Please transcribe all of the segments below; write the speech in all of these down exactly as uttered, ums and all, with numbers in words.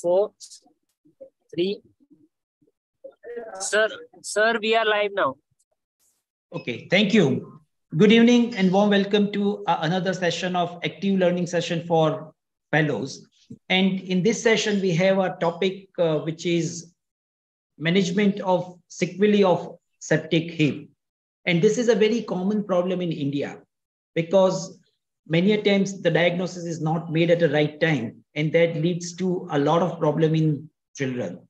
four, three. Sir, sir, we are live now. Okay, thank you. Good evening and warm welcome to uh, another session of active learning session for fellows. And in this session, we have a topic uh, which is management of sequelae of septic hip. And this is a very common problem in India because many times the diagnosis is not made at the right time, and that leads to a lot of problem in children.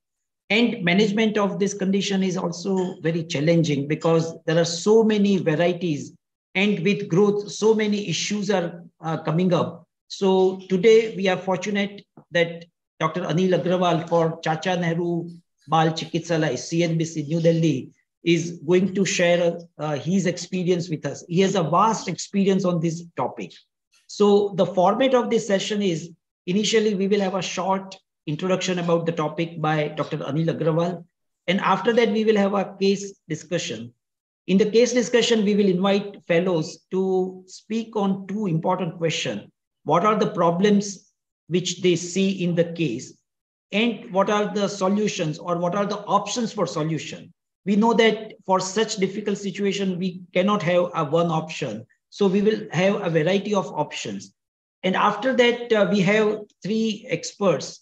And management of this condition is also very challenging because there are so many varieties, and with growth, so many issues are uh, coming up. So today we are fortunate that Doctor Anil Agarwal for Chacha Nehru Bal Chikitsalai, C N B C, New Delhi, is going to share uh, his experience with us. He has a vast experience on this topic. So the format of this session is, initially we will have a short introduction about the topic by Doctor Anil Agarwal. And after that, we will have a case discussion. In the case discussion, we will invite fellows to speak on two important questions. What are the problems which they see in the case? And what are the solutions, or what are the options for solution? We know that for such difficult situation, we cannot have a one option. So we will have a variety of options. And after that, uh, we have three experts.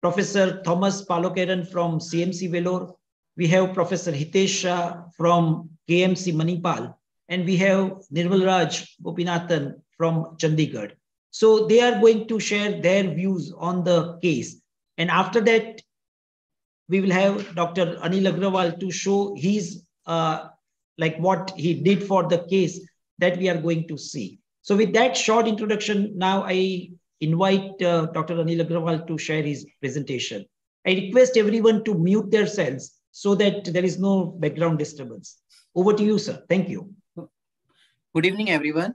Professor Thomas Palokaran from C M C Vellore. We have Professor Hitesh Shah from K M C Manipal. And we have Nirmal Raj Gopinathan from Chandigarh. So they are going to share their views on the case. And after that, we will have Doctor Anil Agarwal to show his, uh, like what he did for the case that we are going to see. So with that short introduction, now I invite uh, Doctor Anil Agarwal to share his presentation. I request everyone to mute themselves so that there is no background disturbance. Over to you, sir. Thank you. Good evening, everyone.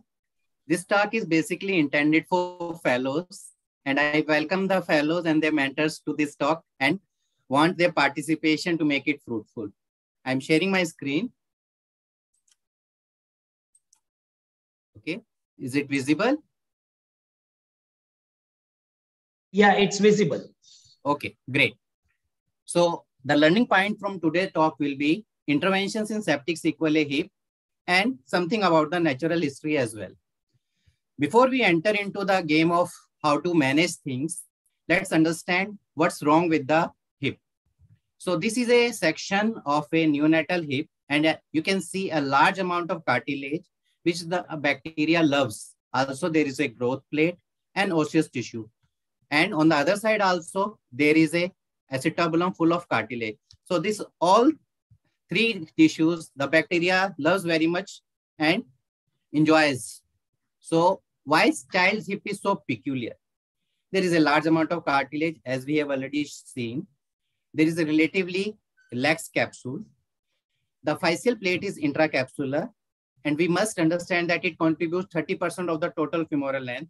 This talk is basically intended for fellows, and I welcome the fellows and their mentors to this talk and want their participation to make it fruitful. I'm sharing my screen. Okay, is it visible? Yeah, it's visible. Okay, great. So the learning point from today's talk will be interventions in septic sequelae hip and something about the natural history as well. Before we enter into the game of how to manage things, let's understand what's wrong with the hip. So this is a section of a neonatal hip, and you can see a large amount of cartilage, which the bacteria loves. Also, there is a growth plate and osseous tissue. And on the other side also, there is a acetabulum full of cartilage. So this all three tissues, the bacteria loves very much and enjoys. So why child's hip is so peculiar? There is a large amount of cartilage, as we have already seen. There is a relatively lax capsule. The physeal plate is intracapsular, and we must understand that it contributes thirty percent of the total femoral length.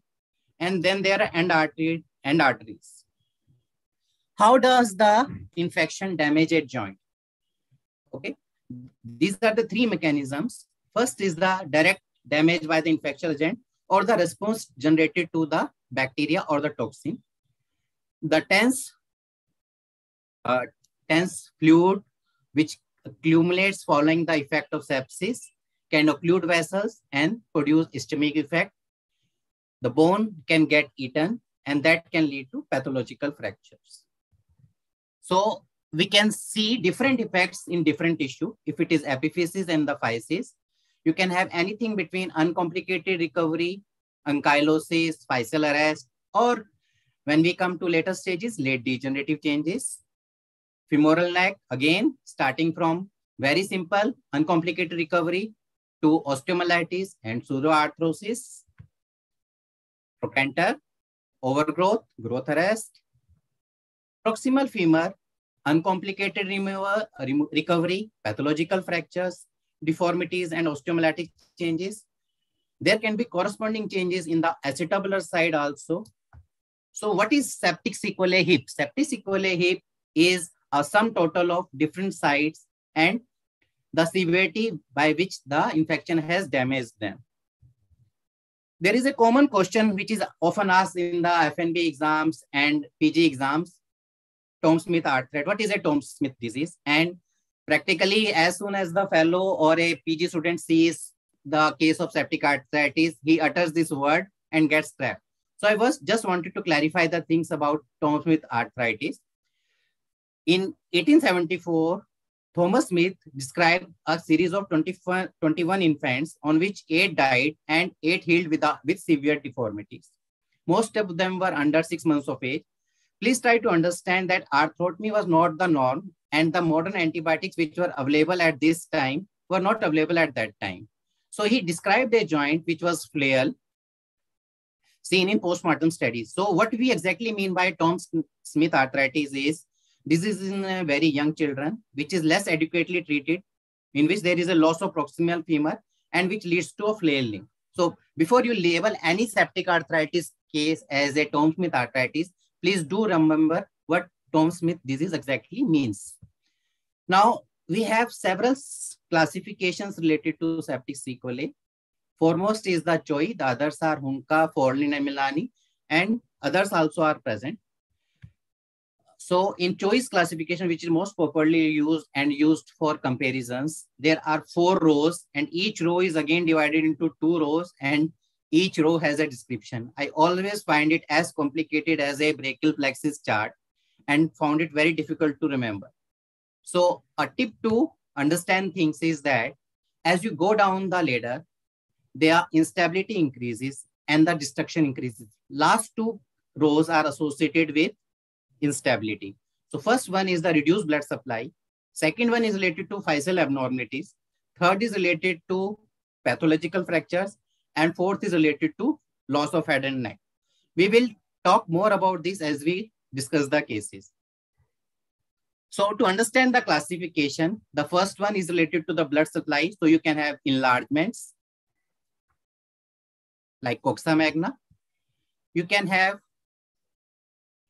And then there are end arteries. and arteries. How does the infection damage a joint? Okay, these are the three mechanisms. First is the direct damage by the infectious agent or the response generated to the bacteria or the toxin. The tense, uh, tense fluid, which accumulates following the effect of sepsis, can occlude vessels and produce ischemic effect. The bone can get eaten, and that can lead to pathological fractures. So we can see different effects in different tissue. If it is epiphysis and the physis, you can have anything between uncomplicated recovery, ankylosis, physeal arrest, or when we come to later stages, late degenerative changes, femoral neck, again, starting from very simple, uncomplicated recovery to osteomyelitis and pseudoarthrosis, trochanter, overgrowth, growth arrest, proximal femur, uncomplicated removal, recovery, pathological fractures, deformities and osteomyelitic changes. There can be corresponding changes in the acetabular side also. So what is septic sequelae hip? Septic sequelae hip is a sum total of different sites and the severity by which the infection has damaged them. There is a common question which is often asked in the F N B exams and P G exams, Tom Smith arthritis. What is a Tom Smith disease? And practically as soon as the fellow or a P G student sees the case of septic arthritis, he utters this word and gets trapped. So I was just wanted to clarify the things about Tom Smith arthritis. In eighteen seventy-four, Thomas Smith described a series of twenty-one infants on which eight died and eight healed with, a, with severe deformities. Most of them were under six months of age. Please try to understand that arthrotomy was not the norm and the modern antibiotics which were available at this time were not available at that time. So he described a joint which was flail seen in postmortem studies. So what we exactly mean by Tom Smith arthritis is disease in very young children, which is less adequately treated, in which there is a loss of proximal femur and which leads to a flailing. So before you label any septic arthritis case as a Tom Smith arthritis, please do remember what Tom Smith disease exactly means. Now, we have several classifications related to septic sequelae. Foremost is the Choi, the others are Hunka, Forlin and Milani, and others also are present. So in Choi's classification, which is most popularly used and used for comparisons, there are four rows and each row is again divided into two rows and each row has a description. I always find it as complicated as a brachial plexus chart and found it very difficult to remember. So a tip to understand things is that as you go down the ladder, their instability increases and the destruction increases. Last two rows are associated with instability. So first one is the reduced blood supply. Second one is related to facial abnormalities. Third is related to pathological fractures. And fourth is related to loss of head and neck. We will talk more about this as we discuss the cases. So to understand the classification, the first one is related to the blood supply. So you can have enlargements like coxa magna. You can have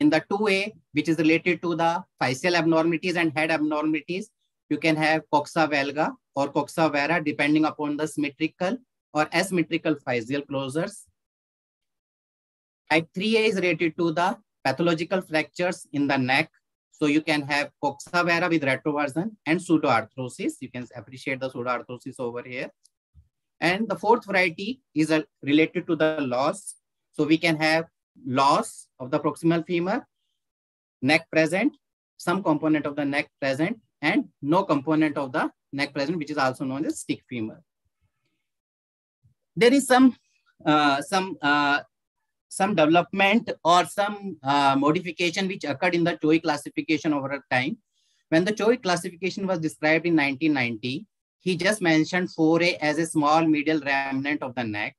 in the two A, which is related to the facial abnormalities and head abnormalities, you can have coxa valga or coxa vara depending upon the symmetrical or asymmetrical facial closures. Type three A is related to the pathological fractures in the neck. So you can have coxa vara with retroversion and pseudoarthrosis. You can appreciate the pseudoarthrosis over here. And the fourth variety is related to the loss. So we can have loss of the proximal femur, neck present, some component of the neck present, and no component of the neck present, which is also known as stick femur. There is some uh, some uh, some development or some uh, modification which occurred in the Choi classification over time. When the Choi classification was described in nineteen ninety, he just mentioned four A as a small medial remnant of the neck.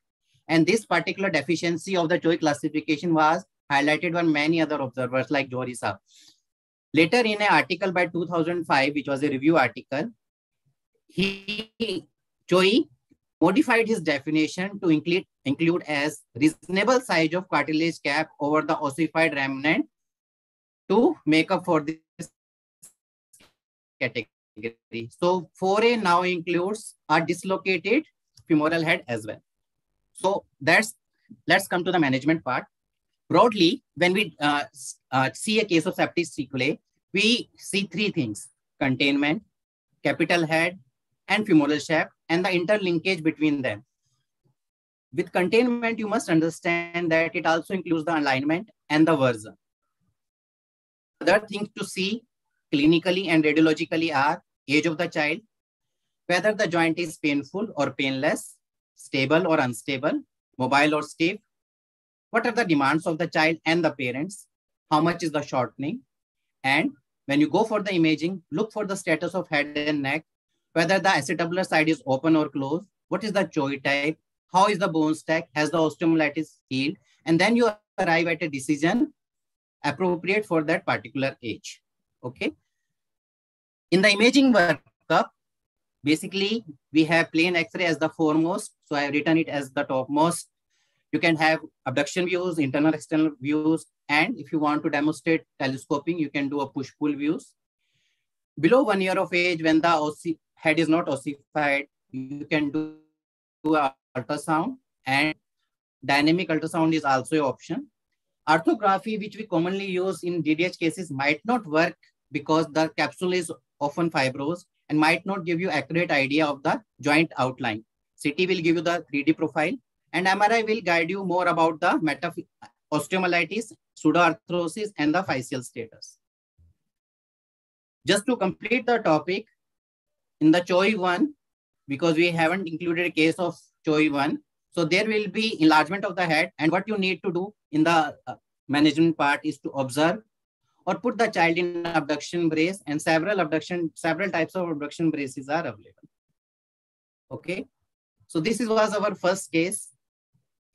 And this particular deficiency of the Choi classification was highlighted by many other observers like Jori Saab. Later in an article by two thousand five, which was a review article, he, Choi modified his definition to include, include as reasonable size of cartilage cap over the ossified remnant to make up for this category. So four A now includes a dislocated femoral head as well. So that's, let's come to the management part. Broadly, when we uh, uh, see a case of septic sequelae, we see three things: containment, capital head, and femoral shaft, and the interlinkage between them. With containment, you must understand that it also includes the alignment and the version. Other things to see clinically and radiologically are age of the child, whether the joint is painful or painless, stable or unstable, mobile or stiff, what are the demands of the child and the parents, how much is the shortening, and when you go for the imaging, look for the status of head and neck, whether the acetabular side is open or closed, what is the Choi type, how is the bone stack, has the osteomyelitis healed, and then you arrive at a decision appropriate for that particular age. Okay. In the imaging workup, basically, we have plain X-ray as the foremost. So I have written it as the topmost. You can have abduction views, internal, external views. And if you want to demonstrate telescoping, you can do a push-pull views. Below one year of age, when the head is not ossified, you can do, do an ultrasound. And dynamic ultrasound is also an option. Arthrography, which we commonly use in D D H cases, might not work because the capsule is often fibrous and might not give you accurate idea of the joint outline. C T will give you the three D profile, and M R I will guide you more about the metaphyseal osteomyelitis, pseudoarthrosis, and the physeal status. Just to complete the topic, in the Choi one, because we haven't included a case of Choi one, so there will be enlargement of the head, and what you need to do in the management part is to observe or put the child in abduction brace, and several abduction, several types of abduction braces are available. Okay, so this is, was our first case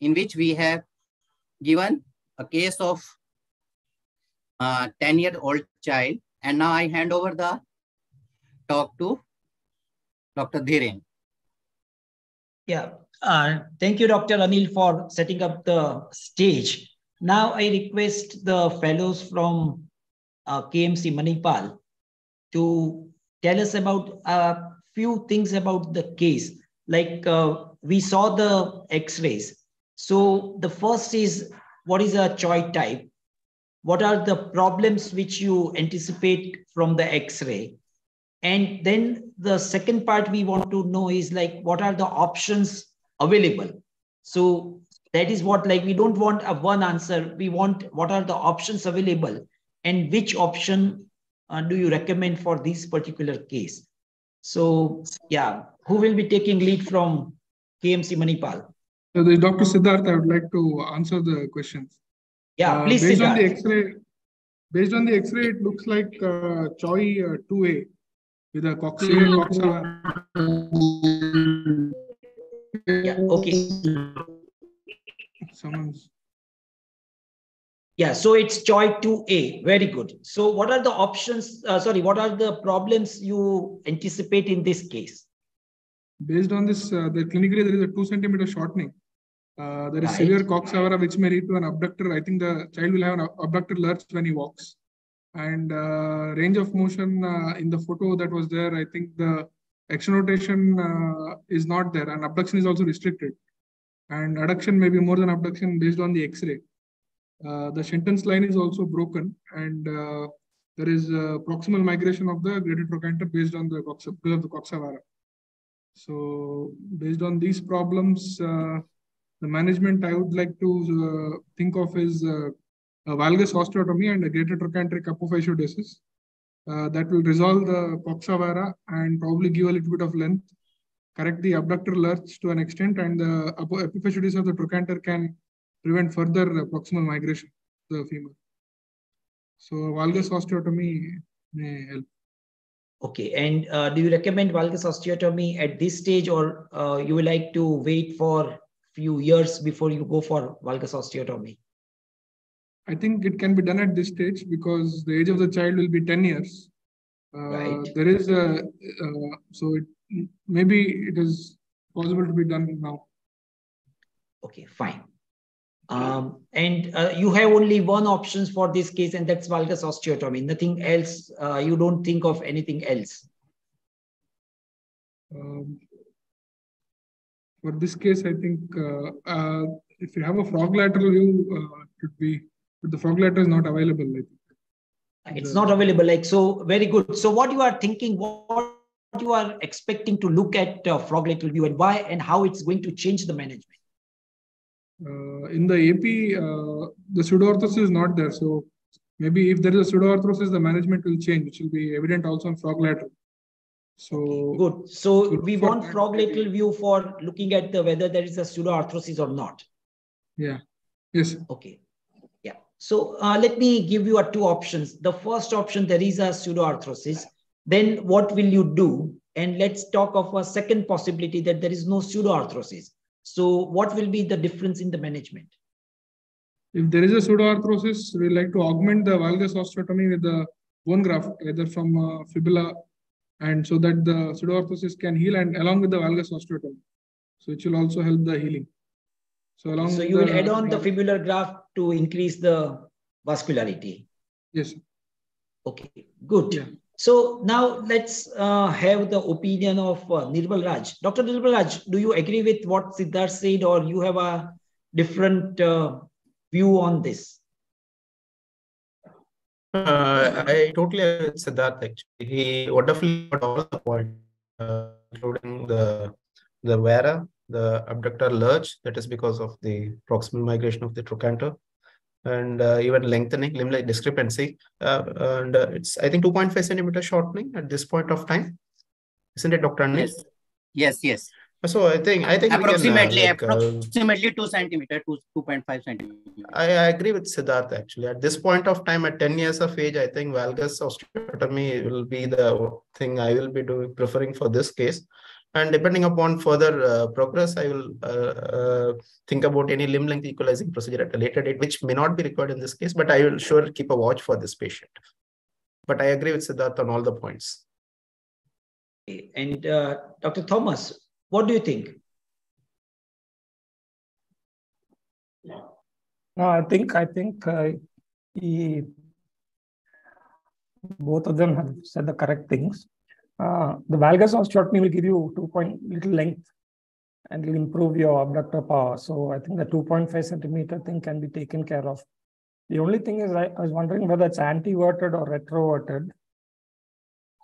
in which we have given a case of a ten year old child, and now I hand over the talk to Doctor Dhiren. Yeah. Uh, thank you, Doctor Anil, for setting up the stage. Now I request the fellows from uh, K M C Manipal to tell us about a few things about the case. Like uh, we saw the X-rays. So the first is, what is a Choi type? What are the problems which you anticipate from the X-ray? And then the second part we want to know is like, what are the options available? So that is what, like, we don't want a one answer. We want what are the options available and which option uh, do you recommend for this particular case? So yeah, who will be taking lead from K M C Manipal? So the Doctor Siddharth, I would like to answer the questions. Yeah, uh, please. Based Siddharth. on the X-ray, based on the X-ray, it looks like uh, Choi uh, two A with a cochlear coxa. Yeah, okay. Someone's... Yeah, so it's Choi two A. Very good. So what are the options? Uh, sorry, what are the problems you anticipate in this case? Based on this, uh, the clinically, there is a two centimeter shortening. Uh, there is right. severe coxavara, which may lead to an abductor. I think the child will have an abductor lurch when he walks. And uh, range of motion uh, in the photo that was there, I think the action rotation uh, is not there, and abduction is also restricted, and adduction may be more than abduction based on the X-ray. Uh, the Shenton's line is also broken, and uh, there is uh, proximal migration of the graded trochanter based on the coxa, of the coxavara. So based on these problems, uh, the management I would like to uh, think of is uh, a valgus osteotomy and a graded trochanteric apophysiodesis. Uh, that will resolve the coxavara and probably give a little bit of length, correct the abductor lurch to an extent, and the epiphysiodesis of the trochanter can prevent further proximal migration of the femur. So valgus osteotomy may help. Okay, and uh, do you recommend valgus osteotomy at this stage, or uh, you would like to wait for few years before you go for valgus osteotomy? I think it can be done at this stage because the age of the child will be ten years. Uh, right. There is a, uh, so it, maybe it is possible to be done now. Okay, fine. Um, and uh, you have only one option for this case, and that's valgus osteotomy. Nothing else, uh, you don't think of anything else? Um, for this case, I think uh, uh, if you have a frog lateral view, uh, it could be. But the frog letter is not available. I think. It's the, not available. Like so, very good. So, what you are thinking, what you are expecting to look at uh, frog lateral view, and why, and how it's going to change the management? Uh, in the A P, uh, the pseudoarthrosis is not there. So, maybe if there is a pseudoarthrosis, the management will change, which will be evident also on frog lateral. So okay, good. So we want frog lateral view for looking at the whether there is a pseudoarthrosis or not. Yeah. Yes. Okay. So uh, let me give you uh, two options. The first option, there is a pseudoarthrosis. Then what will you do? And let's talk of a second possibility that there is no pseudoarthrosis. So what will be the difference in the management? If there is a pseudoarthrosis, we like to augment the valgus osteotomy with the bone graft, either from uh, fibula, and so that the pseudoarthrosis can heal, and along with the valgus osteotomy. So it will also help the healing. So, along so you the, will add on the fibular graft to increase the vascularity. Yes. Okay, good. Yeah. So now let's uh, have the opinion of uh, Nirmal Raj. Doctor Nirmal Raj, do you agree with what Siddharth said, or you have a different uh, view on this? Uh, I totally agree with Siddharth actually. He wonderfully got all the points, uh, including the the vara, the abductor lurch, that is because of the proximal migration of the trochanter, and uh, even lengthening, limb-like discrepancy. Uh, and uh, it's, I think, two point five centimeter shortening at this point of time. Isn't it, Doctor Anil? Yes, yes, yes. So I think I think approximately can, uh, like, approximately two centimeter, two two point five centimeter. I, I agree with Siddharth actually. At this point of time, at ten years of age, I think valgus osteotomy will be the thing I will be doing, preferring for this case. And depending upon further uh, progress, I will uh, uh, think about any limb length equalizing procedure at a later date, which may not be required in this case. But I will sure keep a watch for this patient. But I agree with Siddharth on all the points. And uh, Doctor Thomas, what do you think? No, I think I think uh, he, both of them have said the correct things. Uh, the valgus osteotomy will give you two point little length, and it will improve your abductor power. So I think the two point five centimeter thing can be taken care of. The only thing is, I, I was wondering whether it's antiverted or retroverted.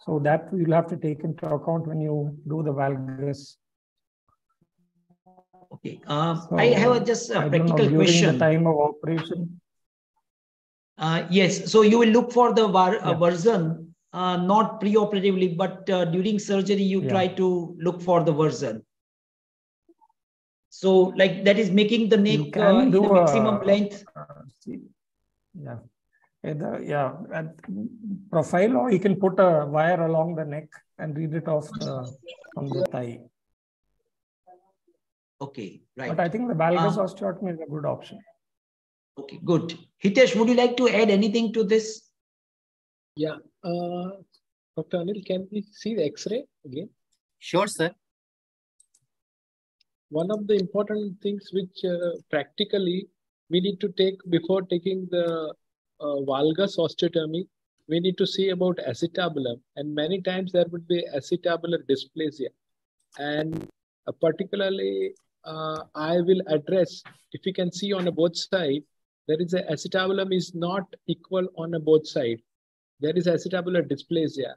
So that you'll have to take into account when you do the valgus. Okay. Uh, so, I have just a I practical know, question. The time of operation. Uh, yes. So you will look for the var yeah. version, uh, not preoperatively, but uh, during surgery, you yeah. try to look for the version. So, like that is making the neck uh, in the maximum a, length. Uh, yeah. Either, yeah, at profile, or you can put a wire along the neck and read it off the, from the thigh. Okay, right. But I think the valgus um, osteotomy is a good option. Okay, good. Hitesh, would you like to add anything to this? Yeah. Uh, Doctor Anil, can we see the X-ray again? Sure, sir. One of the important things which uh, practically we need to take before taking the Uh, valgus osteotomy, we need to see about acetabulum, and many times there would be acetabular dysplasia, and uh, particularly uh, I will address, if you can see on a both side, there is a acetabulum is not equal on a both side, there is acetabular dysplasia.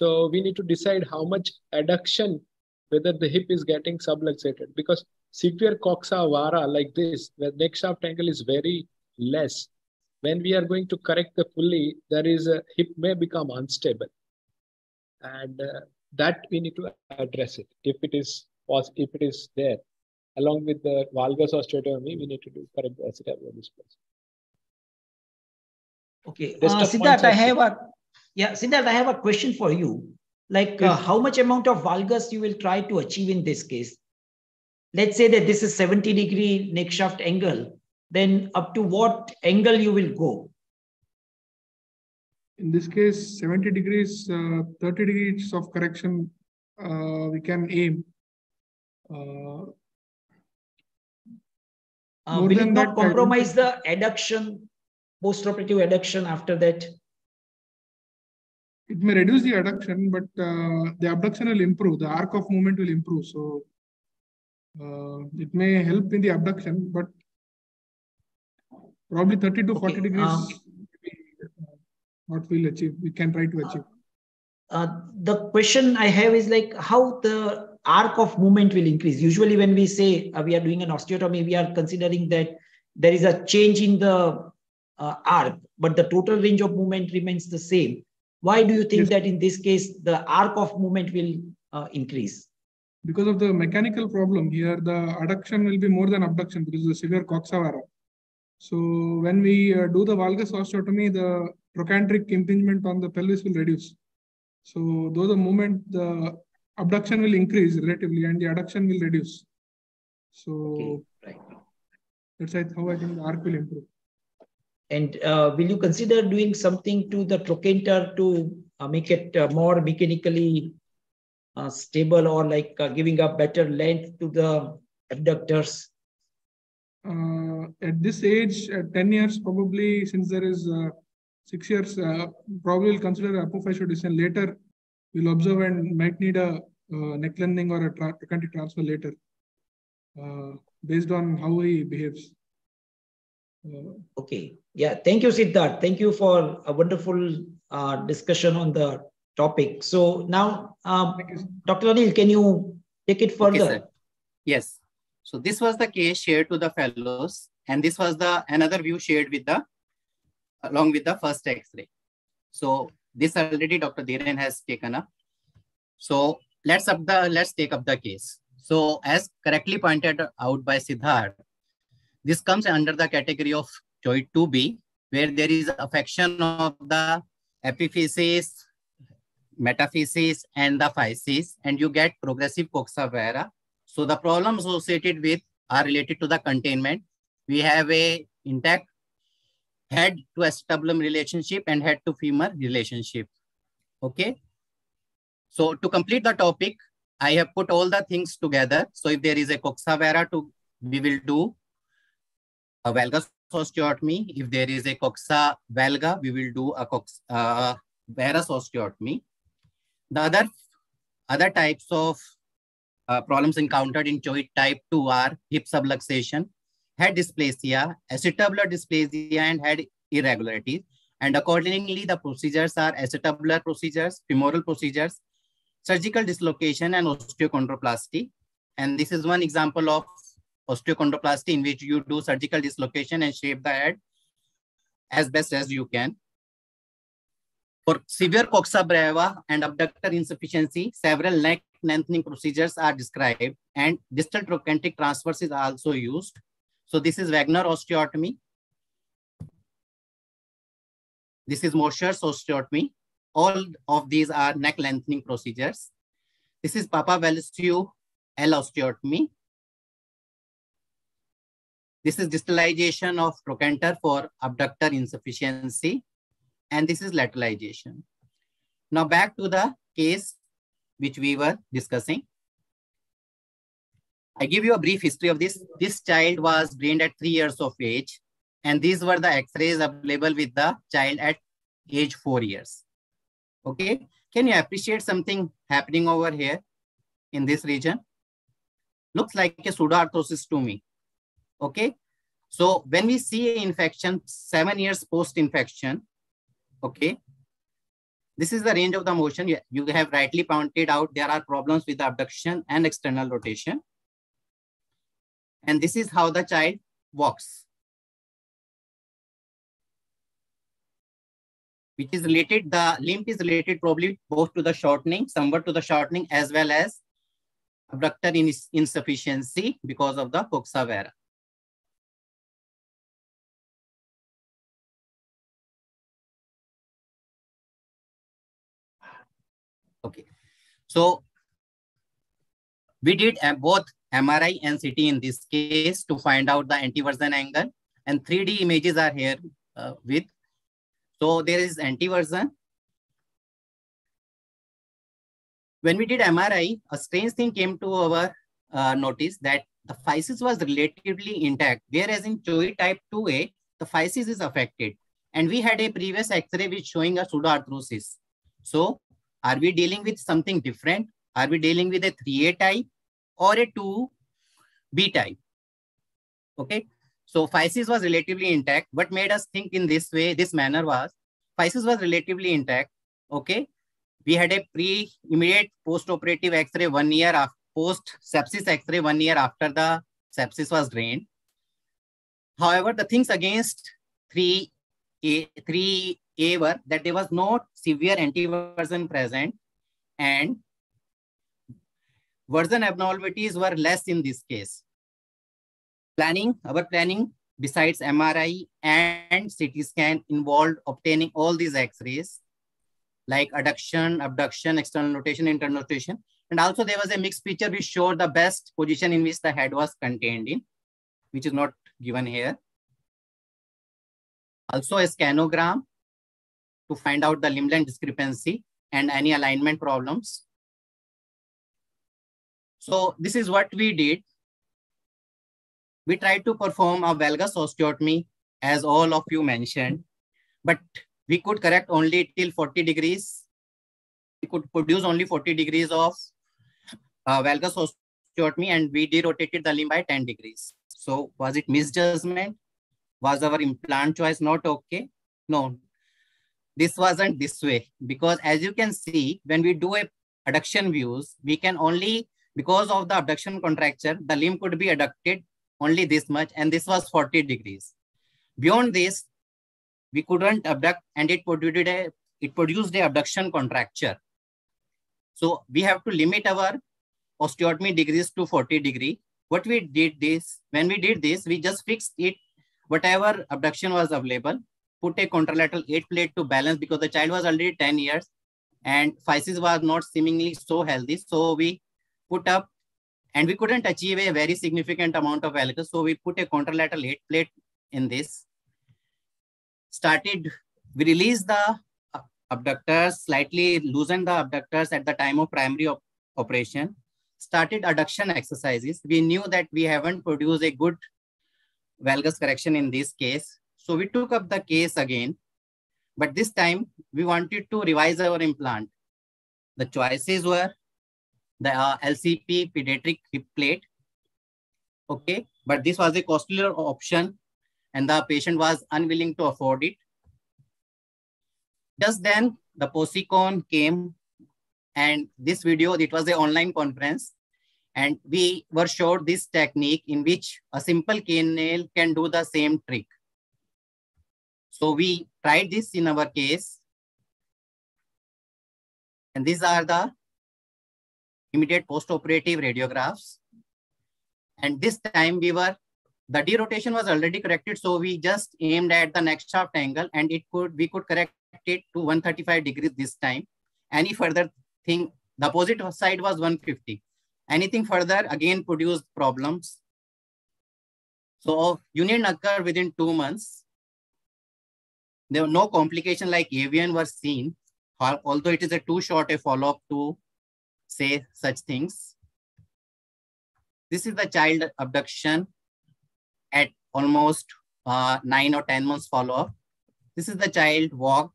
So we need to decide how much adduction, whether the hip is getting subluxated, because severe coxa vara like this, where neck shaft angle is very less, when we are going to correct the pulley, there is a hip may become unstable, and uh, that we need to address it if it is if it is there. Along with the valgus osteotomy, we need to do correct the acetabular dysplasia. Okay, uh, Siddharth, I have a yeah, Siddharth, I have a question for you. Like, uh, how much amount of valgus you will try to achieve in this case? Let's say that this is seventy degree neck shaft angle. Then up to what angle you will go? In this case, seventy degrees, uh, thirty degrees of correction, uh, we can aim. Uh, uh, will it not compromise the adduction, postoperative adduction after that? It may reduce the adduction, but uh, the abduction will improve. The arc of movement will improve. So uh, it may help in the abduction, but probably thirty to forty okay. degrees, uh, what we'll achieve, we can try to achieve. Uh, uh, the question I have is like how the arc of movement will increase. Usually when we say uh, we are doing an osteotomy, we are considering that there is a change in the uh, arc, but the total range of movement remains the same. Why do you think yes. that in this case, the arc of movement will uh, increase? Because of the mechanical problem here, the adduction will be more than abduction because of the severe coxa vara. So when we uh, do the valgus osteotomy, the trochanteric impingement on the pelvis will reduce. So though the movement, the abduction will increase relatively and the adduction will reduce. So okay. right. that's how I think the arc will improve. And uh, will you consider doing something to the trochanter to uh, make it uh, more mechanically uh, stable, or like uh, giving a better length to the abductors? Uh, at this age, at ten years, probably, since there is uh, six years, uh, probably we'll consider apophyseal decision. Later, we'll observe and might need a uh, neck lengthening or a trochanteric transfer later, uh, based on how he behaves. Okay. Yeah. Thank you, Siddharth. Thank you for a wonderful uh, discussion on the topic. So now, um, Doctor Anil, can you take it further? Okay, sir. Yes. So this was the case shared to the fellows, and this was the another view shared with the along with the first X-ray. So this already Doctor Dhiren has taken up. So let's up the let's take up the case. So as correctly pointed out by Siddharth, this comes under the category of Choi two B, where there is affection of the epiphysis, metaphysis, and the physis, and you get progressive coxa vara. So the problems associated with are related to the containment. We have a intact head to acetabulum relationship and head to femur relationship. Okay. So to complete the topic, I have put all the things together. So if there is a coxa vara, to we will do a valgus osteotomy. If there is a coxa valga, we will do a cox uh, varus osteotomy. The other other types of uh, problems encountered in Choi type two are hip subluxation, head dysplasia, acetabular dysplasia, and head irregularities. And accordingly, the procedures are acetabular procedures, femoral procedures, surgical dislocation, and osteochondroplasty. And this is one example of osteochondroplasty, in which you do surgical dislocation and shape the head as best as you can. For severe coxa brava and abductor insufficiency, several neck lengthening procedures are described, and distal trochanteric transverse is also used. So this is Wagner osteotomy. This is Mosher's osteotomy. All of these are neck lengthening procedures. This is Papa Veliceo L osteotomy. This is distalization of trochanter for abductor insufficiency. And this is lateralization. Now back to the case which we were discussing. I give you a brief history of this. This child was brained at three years of age. And these were the X-rays available with the child at age four years. Okay. Can you appreciate something happening over here in this region? Looks like a pseudoarthrosis to me. Okay. So when we see infection seven years post-infection, okay, this is the range of the motion. You, you have rightly pointed out there are problems with abduction and external rotation. And this is how the child walks, which is related, the limp is related probably both to the shortening, somewhat to the shortening as well as abductor ins insufficiency because of the coxa vara. Okay, so we did both M R I and C T in this case to find out the antiversion angle, and three D images are here uh, with. So there is antiversion. When we did M R I, a strange thing came to our uh, notice that the physis was relatively intact, whereas in Choi type two A, the physis is affected. And we had a previous X-ray which showing a pseudoarthrosis. So are we dealing with something different? Are we dealing with a three A type or a two B type? Okay. So physis was relatively intact. What made us think in this way, this manner was, physis was relatively intact, okay? We had a pre-immediate post-operative X-ray one year after, post-sepsis X-ray one year after the sepsis was drained. However, the things against three A were that there was no severe antiversion present, and version abnormalities were less in this case. Planning, our planning, besides M R I and C T scan, involved obtaining all these X-rays, like adduction, abduction, external rotation, internal rotation. And also there was a mixed picture which showed the best position in which the head was contained in, which is not given here. Also a scanogram to find out the limb length discrepancy and any alignment problems. So this is what we did. We tried to perform a valgus osteotomy, as all of you mentioned, but we could correct only till forty degrees. We could produce only forty degrees of uh, valgus osteotomy, and we derotated the limb by ten degrees. So was it misjudgment? Was our implant choice not okay? No, this wasn't this way, because as you can see, when we do a adduction views, we can only, because of the abduction contracture, the limb could be adducted only this much, and this was forty degrees. Beyond this, we couldn't abduct, and it produced a, it produced a abduction contracture. So we have to limit our osteotomy degrees to forty degree. What we did this, when we did this, we just fixed it, whatever abduction was available, put a contralateral eight plate to balance, because the child was already ten years and physis was not seemingly so healthy. So we put up, and we couldn't achieve a very significant amount of valgus. So we put a contralateral eight plate in this. Started, we released the abductors, slightly loosened the abductors at the time of primary op operation. Started adduction exercises. We knew that we haven't produced a good valgus correction in this case. So we took up the case again, but this time we wanted to revise our implant. The choices were the uh, L C P pediatric hip plate. Okay, but this was a costlier option and the patient was unwilling to afford it. Just then the POSICON came, and this video, it was an online conference, and we were showed this technique in which a simple cane nail can do the same trick. So we tried this in our case, and these are the immediate post-operative radiographs. And this time we were, the derotation was already corrected. So we just aimed at the next shaft angle, and it could, we could correct it to one thirty-five degrees this time. Any further thing, the opposite side was one fifty. Anything further again produced problems. So union occurred within two months. There were no complications like avian were seen, although it is a too short a follow-up to say such things. This is the child abduction at almost uh, nine or ten months follow-up. This is the child walk.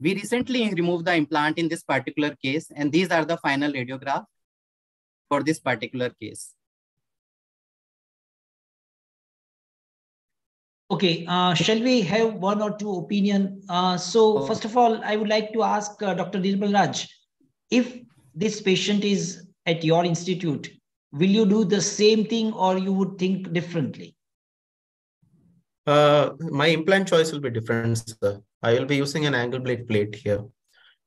We recently removed the implant in this particular case, and these are the final radiograph for this particular case. Okay, uh, shall we have one or two opinion? Uh, so oh. First of all, I would like to ask uh, Doctor Nirmal Raj, if this patient is at your institute, will you do the same thing or you would think differently? Uh, my implant choice will be different, sir. I will be using an angle blade plate here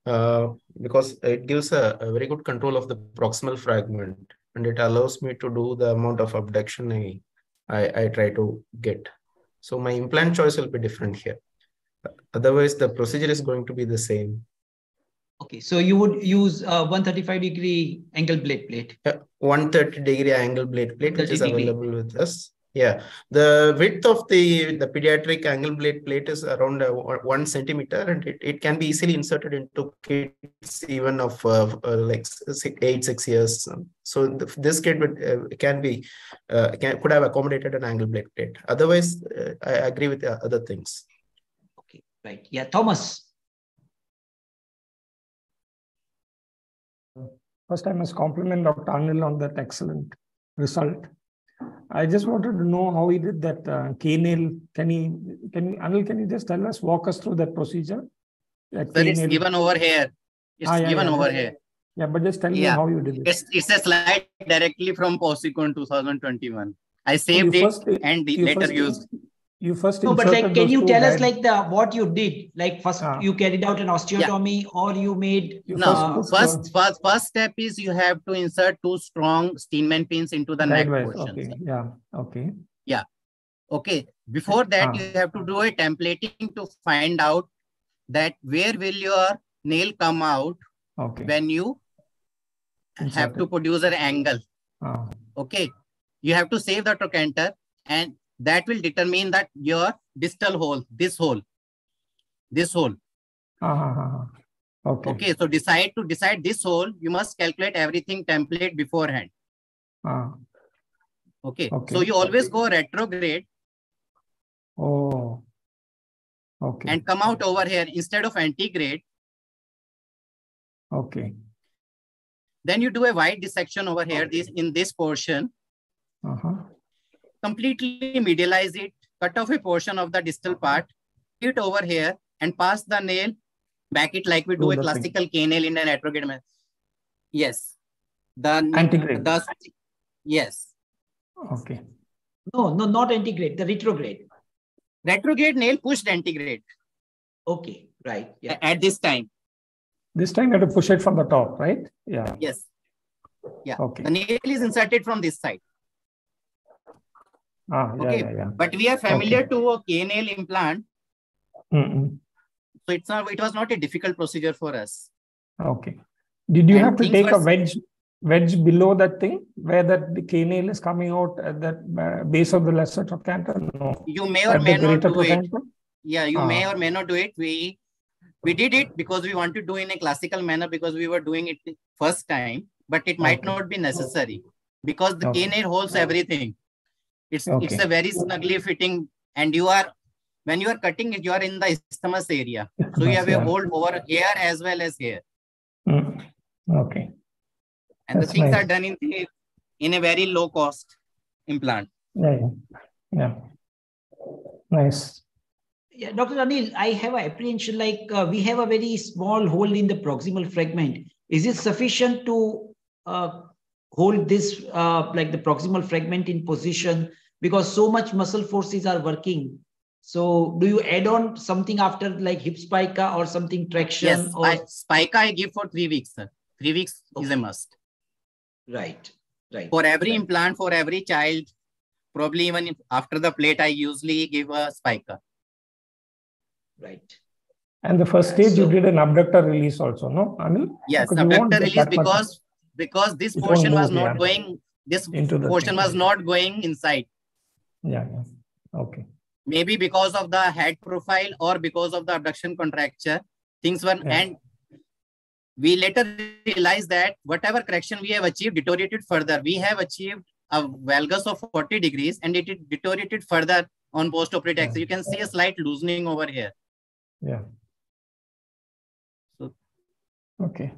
uh, because it gives a, a very good control of the proximal fragment, and it allows me to do the amount of abduction I, I, I try to get. So my implant choice will be different here. Otherwise, the procedure is going to be the same. Okay, so you would use a one thirty-five degree angle blade plate? Yeah, one thirty degree angle blade plate, which is available with us. Yeah, the width of the, the pediatric angle blade plate is around uh, one centimeter, and it, it can be easily inserted into kids even of uh, uh, like six, eight, six years. So the, this kid would, uh, can be, uh, can, could have accommodated an angle blade plate. Otherwise, uh, I agree with the other things. Okay, right. Yeah, Thomas. First, I must compliment Doctor Anil on that excellent result. I just wanted to know how he did that uh, K-nail. Can he, can he, Anil, can you just tell us, walk us through that procedure? That so it's given over here. It's ah, yeah, given yeah, over yeah. here. Yeah, but just tell yeah. me how you did it. It's, it's a slide directly from POSICON twenty twenty-one. I saved so first, it and you later first, used. You first no, but like, can you tell us like the what you did? Like first ah. you carried out an osteotomy yeah. or you made... You no, first first, first first step is you have to insert two strong Steinman pins into the neck portion. Okay. Yeah, okay. Yeah, okay. Before that, ah. you have to do a templating to find out that where will your nail come out okay. when you insert have it. to produce an angle. Ah. Okay. You have to save the trochanter, and that will determine that your distal hole, this hole, this hole. Uh-huh. Okay. Okay. So decide to decide this hole, you must calculate everything template beforehand. Uh, okay. okay. So you always okay. go retrograde. Oh. Okay. And come out over here instead of antigrade. Okay. Then you do a wide dissection over here, this in this portion. Uh-huh. Completely medialize it, cut off a portion of the distal part, put it over here and pass the nail, back it like we do, do a classical thing. K-nail in an antegrade method. Yes. The, antegrade. The, yes. Okay. No, no, not antegrade, the retrograde. Retrograde nail pushed antegrade. Okay, right. Yeah. At this time. This time you have to push it from the top, right? Yeah. Yes. Yeah. Okay. The nail is inserted from this side. Ah, yeah, okay. Yeah, yeah. But we are familiar okay. to a K-nail implant. Mm-mm. So it's not, it was not a difficult procedure for us. Okay. Did you and have to take a wedge wedge below that thing where that the K-nail is coming out at that base of the lesser trochanter? No. You may or at may not do trochanter? It. Yeah, you ah. may or may not do it. We we did it because we want to do in a classical manner because we were doing it first time, but it might okay. not be necessary because the okay. K-nail holds everything. It's okay. it's a very snugly fitting, and you are when you are cutting it, you are in the isthmus area, so you have a hold over here as well as here. Mm. Okay. And That's the things nice. Are done in the, in a very low cost implant. Yeah, yeah, yeah. Nice. Yeah, Doctor Anil, I have an apprehension like uh, we have a very small hole in the proximal fragment. Is it sufficient to uh, hold this uh, like the proximal fragment in position because so much muscle forces are working? So do you add on something after like hip spica or something traction? Yes, or... I, spica I give for three weeks, sir. Three weeks okay. is a must. Right, right. For every right. implant, for every child, probably even after the plate, I usually give a spica. Right. And the first stage, so, you did an abductor release also, no, Anil? Yes, because abductor release because much... because this it portion was not hand. Going, this Into portion was not going inside. Yeah, yeah. Okay. Maybe because of the head profile or because of the abduction contracture, things were, yeah. and we later realized that whatever correction we have achieved deteriorated further. We have achieved a valgus of forty degrees and it deteriorated further on post-operative axis. Yeah. You can see a slight loosening over here. Yeah. So, okay.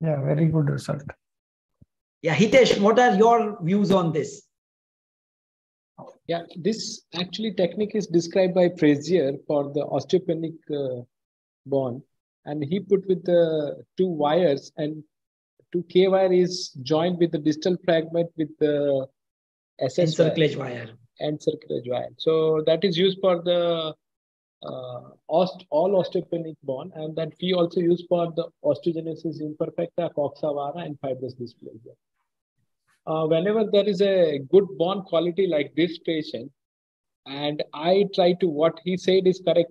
Yeah, very good result. Yeah, Hitesh, what are your views on this? Yeah, this actually technique is described by Frazier for the osteopenic uh, bone, and he put with the two wires, and two K wire is joined with the distal fragment with the S S encirclage wire and encirclage wire. So that is used for the uh, ost all osteopenic bone, and that we also use for the osteogenesis imperfecta, coxa vara, and fibrous dysplasia. Uh, whenever there is a good bone quality like this patient, and I try to what he said is correct,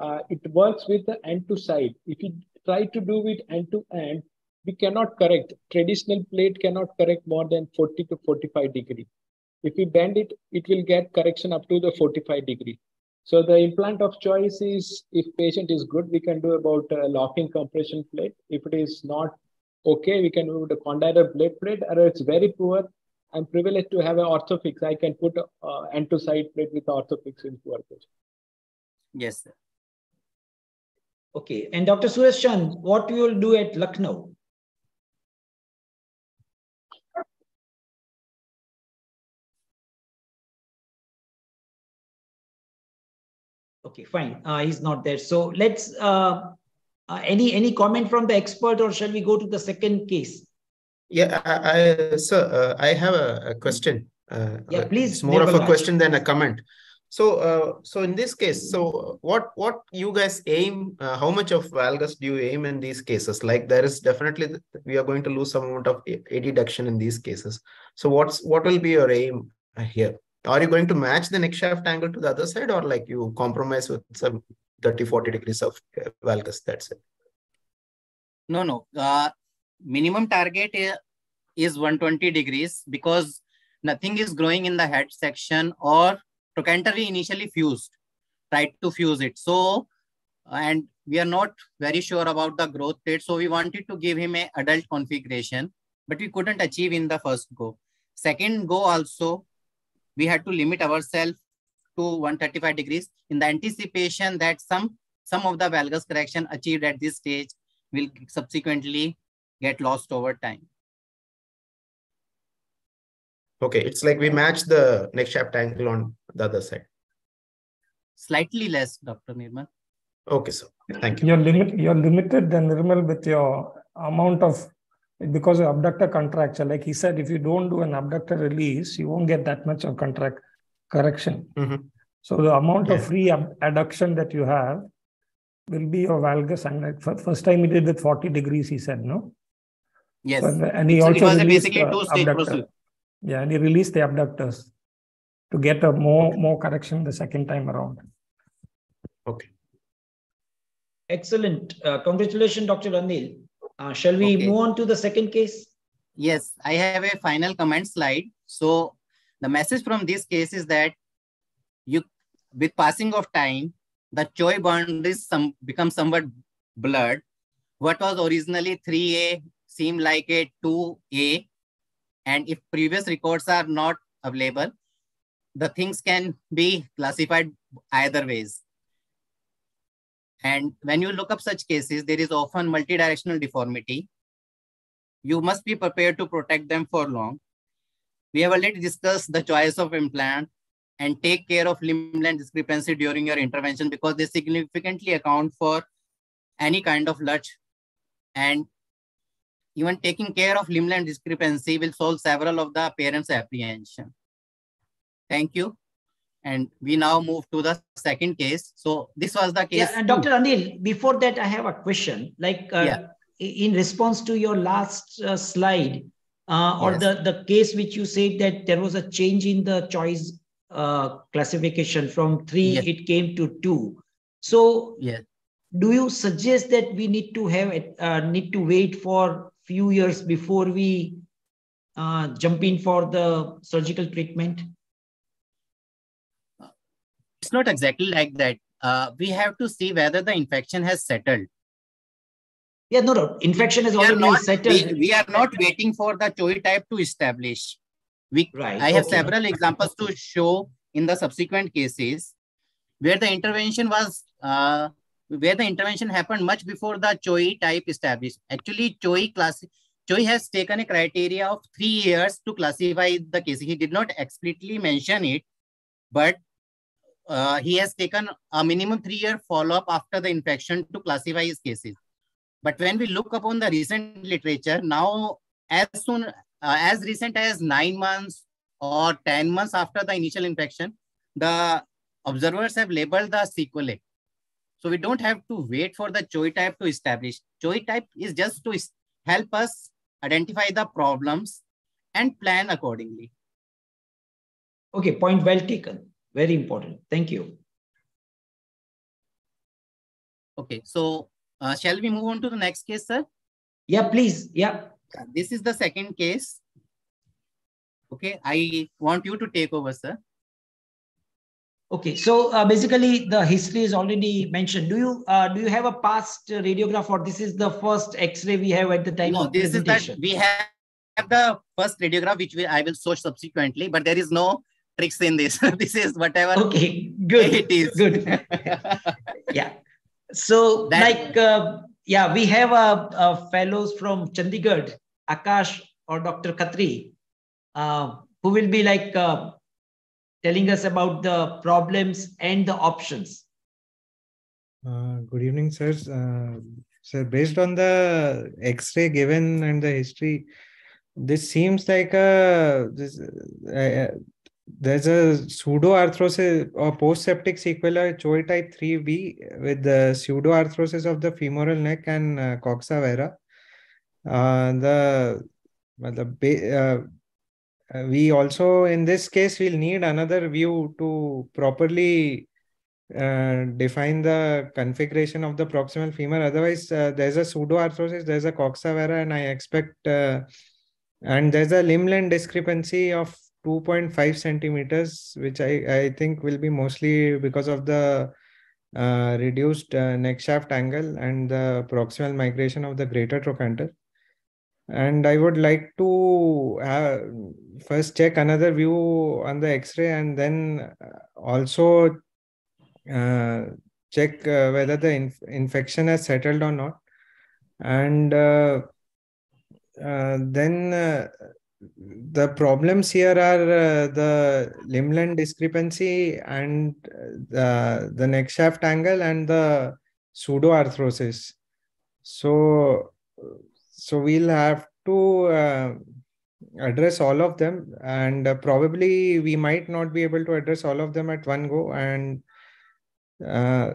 uh, it works with the end to side. If you try to do it end to end, we cannot correct. Traditional plate cannot correct more than forty to forty-five degree. If we bend it, it will get correction up to the forty-five degree. So the implant of choice is, if patient is good, we can do about a locking compression plate. If it is not okay, we can move to condylar blade plate, or it's very poor. I'm privileged to have an orthofix. I can put uh, end to side plate with orthofix in poor patient. Yes, sir. Okay. And Doctor Suresh Chand, what you will do at Lucknow? Okay, fine. Uh, he's not there. So let's. Uh, Uh, any any comment from the expert, or shall we go to the second case? Yeah, I, I, sir, uh, I have a, a question. Uh, yeah, please. It's more of a question than a comment. So, uh, so in this case, so what what you guys aim? Uh, how much of valgus do you aim in these cases? Like there is definitely we are going to lose some amount of adduction in these cases. So, what's what will be your aim here? Are you going to match the neck shaft angle to the other side, or like you compromise with some thirty to forty degrees of valgus? That's it. No, no. Uh, minimum target is one hundred twenty degrees because nothing is growing in the head section, or trochanter we initially fused, tried to fuse it. So, and we are not very sure about the growth rate. So we wanted to give him an adult configuration, but we couldn't achieve in the first go. Second go also, we had to limit ourselves to one thirty-five degrees in the anticipation that some, some of the valgus correction achieved at this stage will subsequently get lost over time. Okay, it's like we match the neck shaft angle on the other side. Slightly less, Doctor Nirmal. Okay, sir. Thank you. You're, limit, you're limited then, Nirmal, with your amount of, because of abductor contracture. Like he said, if you don't do an abductor release, you won't get that much of contract correction. Mm-hmm. So the amount yeah. of free adduction that you have will be your valgus angle. First time he did with forty degrees, he said, no? Yes. So, and he so also it was basically two-stage procedure. Yeah, and he released the abductors to get a more, more correction the second time around. Okay. Excellent. Uh, congratulations, Doctor Anil. Uh, shall we okay. move on to the second case? Yes, I have a final comment slide. So the message from this case is that you, with passing of time, the Choi boundaries some, become somewhat blurred. What was originally three A seemed like a two A. And if previous records are not available, the things can be classified either ways. And when you look up such cases, there is often multidirectional deformity. You must be prepared to protect them for long. We have already discussed the choice of implant and take care of limb length discrepancy during your intervention because they significantly account for any kind of lurch. And even taking care of limb length discrepancy will solve several of the parents' apprehension. Thank you. And we now move to the second case. So this was the case. Yeah, and Doctor Anil, before that, I have a question. Like uh, yeah. in response to your last uh, slide uh, or yes. the, the case which you said that there was a change in the choice uh, classification from three, yes. it came to two. So yes. do you suggest that we need to have it, uh, need to wait for few years before we uh, jump in for the surgical treatment? It's not exactly like that. Uh, we have to see whether the infection has settled. Yeah, no, no. Infection has already not, settled. We, we are not waiting for the Choi type to establish. We, right. I have okay. several examples to show in the subsequent cases where the intervention was, uh, where the intervention happened much before the Choi type established. Actually, Choi class, Choi has taken a criteria of three years to classify the case. He did not explicitly mention it, but Uh, he has taken a minimum three-year follow-up after the infection to classify his cases. But when we look upon the recent literature, now as soon uh, as recent as nine months or ten months after the initial infection, the observers have labeled the sequelae. So we don't have to wait for the Choi type to establish. Choi type is just to help us identify the problems and plan accordingly. Okay, point well taken. Very important. Thank you. Okay, so uh, shall we move on to the next case, sir? Yeah, please. Yeah. This is the second case. Okay, I want you to take over, sir. Okay, so uh, basically the history is already mentioned. Do you uh, do you have a past radiograph, or this is the first X-ray we have at the time? No, of this is that we have the first radiograph, which we, I will show subsequently, but there is no tricks in this. This is whatever. Okay, good. It is good. Yeah. So, that, like, uh, yeah, we have a, a fellows from Chandigarh, Akash or Doctor Khatri, uh, who will be like uh, telling us about the problems and the options. Uh, good evening, sir. Uh, sir, based on the X-ray given and the history, this seems like a this. Uh, There's a pseudoarthrosis or post-septic sequela Choi type three B with the pseudoarthrosis of the femoral neck and uh, coxa vara. Uh, the, the, uh, we also, in this case, we'll need another view to properly uh, define the configuration of the proximal femur. Otherwise, uh, there's a pseudoarthrosis, there's a coxa vara, and I expect, uh, and there's a limb length discrepancy of two point five centimeters, which I, I think will be mostly because of the uh, reduced uh, neck shaft angle and the proximal migration of the greater trochanter. And I would like to uh, first check another view on the X-ray and then also uh, check uh, whether the inf infection has settled or not. And uh, uh, then uh, the problems here are uh, the limb length discrepancy and the, the neck shaft angle and the pseudoarthrosis. So, So we'll have to uh, address all of them, and uh, probably we might not be able to address all of them at one go. And uh,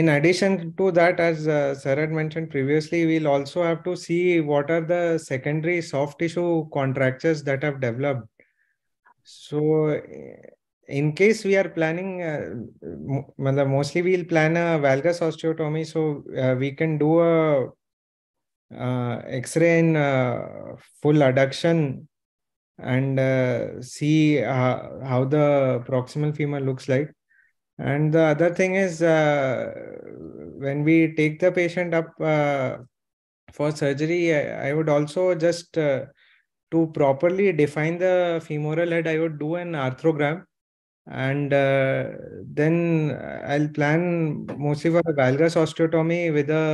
in addition to that, as uh, Sir had mentioned previously, we'll also have to see what are the secondary soft tissue contractures that have developed. So in case we are planning, uh, mostly we'll plan a valgus osteotomy, so uh, we can do a Uh, X-ray in uh, full adduction and uh, see uh, how the proximal femur looks like. And the other thing is, uh, when we take the patient up uh, for surgery, I, I would also just uh, to properly define the femoral head, I would do an arthrogram, and uh, then I'll plan mostly for a valgus osteotomy with a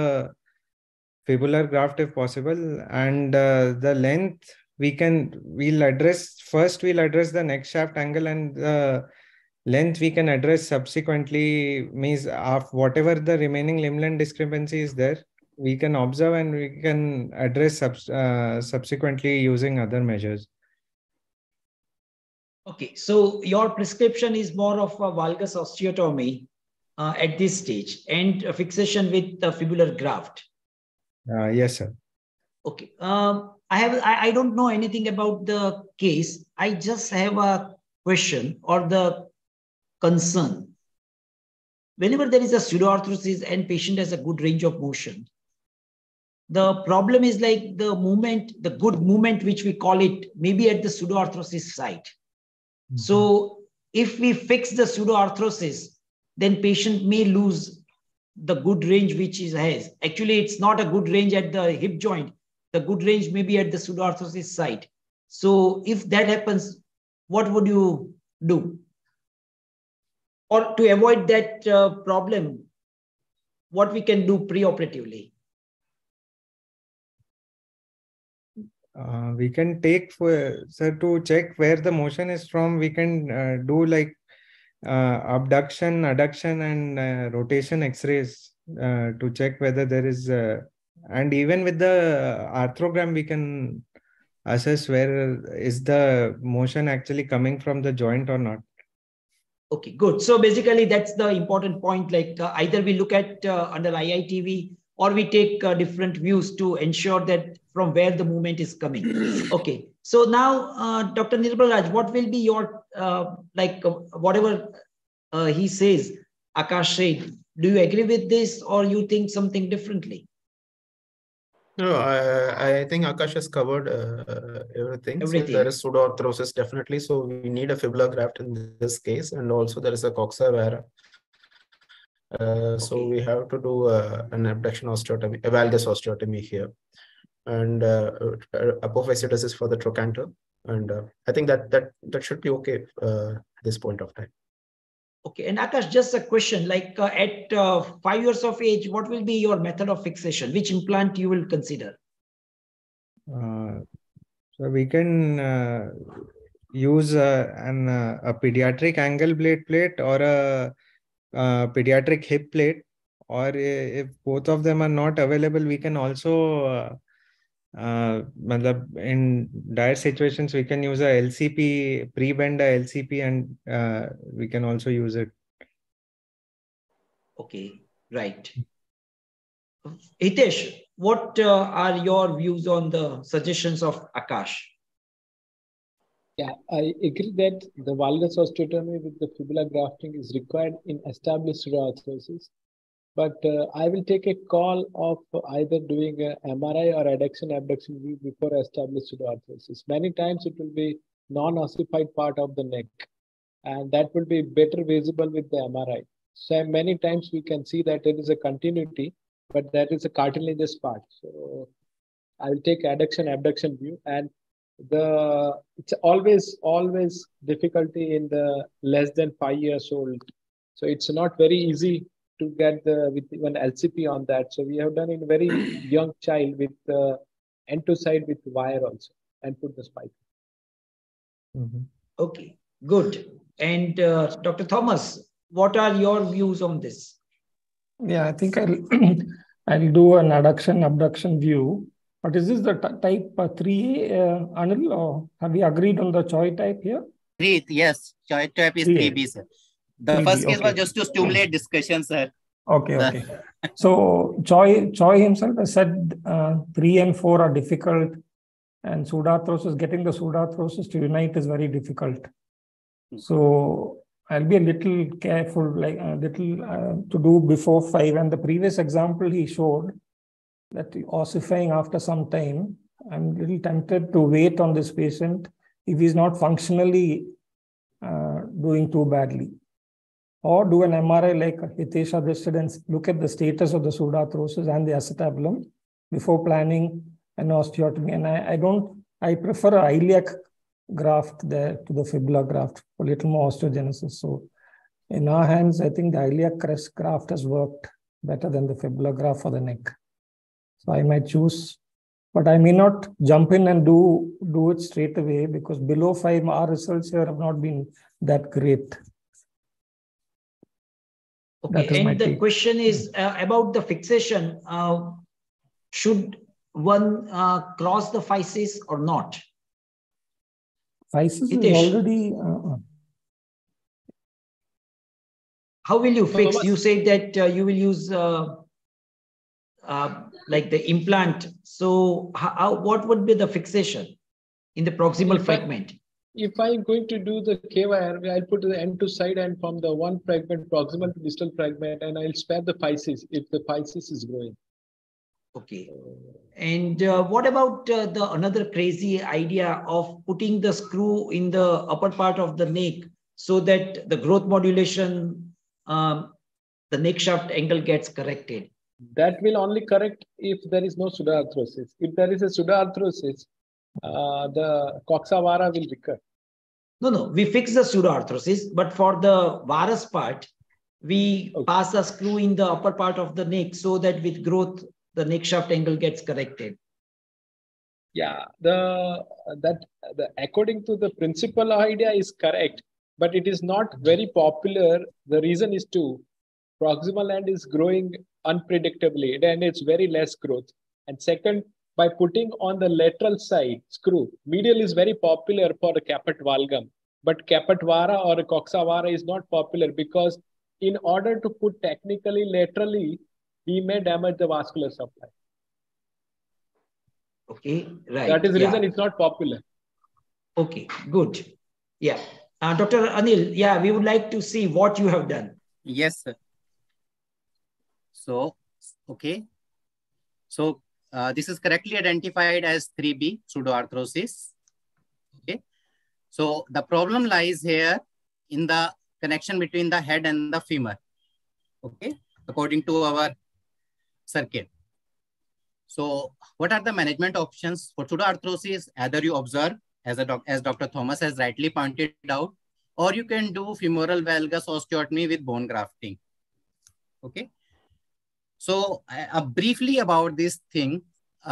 fibular graft if possible. And uh, the length we can, we'll address, first we'll address the neck shaft angle, and the length we can address subsequently, means of whatever the remaining limb length discrepancy is there, we can observe and we can address subs, uh, subsequently using other measures. Okay, so your prescription is more of a valgus osteotomy uh, at this stage and a fixation with the fibular graft. Uh, yes, sir. Okay. Um, I have. I, I don't know anything about the case. I just have a question or the concern. Whenever there is a pseudoarthrosis and patient has a good range of motion, the problem is like the movement, the good movement which we call it, maybe at the pseudoarthrosis site. Mm-hmm. So if we fix the pseudoarthrosis, then patient may lose the good range which is has. Actually, it's not a good range at the hip joint. The good range may be at the pseudoarthrosis site. So if that happens, what would you do? Or to avoid that uh, problem, what we can do preoperatively? Uh, we can take, for, sir, to check where the motion is from, we can uh, do like Uh, abduction, adduction, and uh, rotation X-rays uh, to check whether there is, uh, and even with the arthrogram, we can assess where is the motion actually coming from the joint or not. Okay, good. So basically, that's the important point. Like uh, either we look at uh, under I I T V or we take uh, different views to ensure that from where the movement is coming. Okay. So now, uh, Doctor Nirmal Raj, what will be your, uh, like, uh, whatever uh, he says, Akash said, do you agree with this or you think something differently? No, I, I think Akash has covered uh, everything. everything. So there is pseudoarthrosis definitely. So we need a fibular graft in this case. And also there is a coxa vara. Uh, okay. So we have to do uh, an abduction osteotomy, a valgus osteotomy here. And uh, apophysedosis for the trochanter, and uh, I think that that that should be okay uh, at this point of time. Okay, and Akash, just a question: like uh, at uh, five years of age, what will be your method of fixation? Which implant you will consider? Uh, so we can uh, use uh, an uh, a pediatric angle blade plate or a, a pediatric hip plate, or if both of them are not available, we can also uh, Uh, in dire situations, we can use a L C P, pre-bend a L C P, and uh, we can also use it. Okay, right. Hitesh, what uh, are your views on the suggestions of Akash? Yeah, I agree that the valgus osteotomy with the fibula grafting is required in established arthrosis. But uh, I will take a call of either doing a M R I or adduction abduction view before established arthrosis. Many times it will be non-ossified part of the neck, and that will be better visible with the M R I. So many times we can see that there is a continuity, but that is a cartilaginous part. So I will take adduction abduction view, and the it's always always difficulty in the less than five years old. So it's not very easy to get the with even L C P on that. So we have done in very young child with uh, entoside with wire also and put the spike. Mm-hmm. Okay, good. And uh, Doctor Thomas, what are your views on this? Yeah, I think I'll I'll do an adduction abduction view. But is this the type uh, three A, uh, Anil, or have we agreed on the Choi type here? Three, yes, Choi type is three B, sir. The first case was just to stimulate discussion, sir. Okay, okay. So Choi, Choi himself has said uh, three and four are difficult, and pseudarthrosis, getting the pseudarthrosis to unite is very difficult. So I'll be a little careful, like a little uh, to do before five. And the previous example he showed that ossifying after some time, I'm a little tempted to wait on this patient if he's not functionally uh, doing too badly. Or do an M R I like Hitesh Shah did and look at the status of the pseudarthrosis and the acetabulum before planning an osteotomy. And I, I don't, I prefer a iliac graft there to the fibula graft for a little more osteogenesis. So in our hands, I think the iliac crest graft has worked better than the fibula graft for the neck. So I might choose, but I may not jump in and do, do it straight away because below five, our results here have not been that great. Okay, and the take. question is uh, about the fixation. Uh, should one uh, cross the physis or not? Physis is already... Uh, How will you fix? You said that uh, you will use uh, uh, like the implant. So how, what would be the fixation in the proximal if fragment? I, if I'm going to do the K Y R, I'll put the end to side and from the one fragment, proximal to distal fragment, and I'll spare the physis if the physis is growing. Okay. And uh, what about uh, the another crazy idea of putting the screw in the upper part of the neck so that the growth modulation, um, the neck shaft angle gets corrected? That will only correct if there is no pseudoarthrosis. If there is a pseudoarthrosis, Uh, the coxa vara will recur. No, no, we fix the pseudoarthrosis, but for the varus part, we okay. pass a screw in the upper part of the neck so that with growth, the neck shaft angle gets corrected. Yeah, the that the according to the principal idea is correct, but it is not very popular. The reason is to proximal end is growing unpredictably, and it's very less growth. And second, by putting on the lateral side screw. Medial is very popular for the caput valgum, but caput vara or coxa vara is not popular because in order to put technically laterally, we may damage the vascular supply. Okay, right. That is the yeah. reason it's not popular. Okay, good. Yeah. Uh, Doctor Anil, yeah, we would like to see what you have done. Yes, sir. So, okay. So, Uh, this is correctly identified as three B pseudoarthrosis. Okay. So the problem lies here in the connection between the head and the femur. Okay. According to our circuit. So what are the management options for pseudoarthrosis? Either you observe as, a doc as Doctor Thomas has rightly pointed out, or you can do femoral valgus osteotomy with bone grafting. Okay. So uh, briefly about this thing,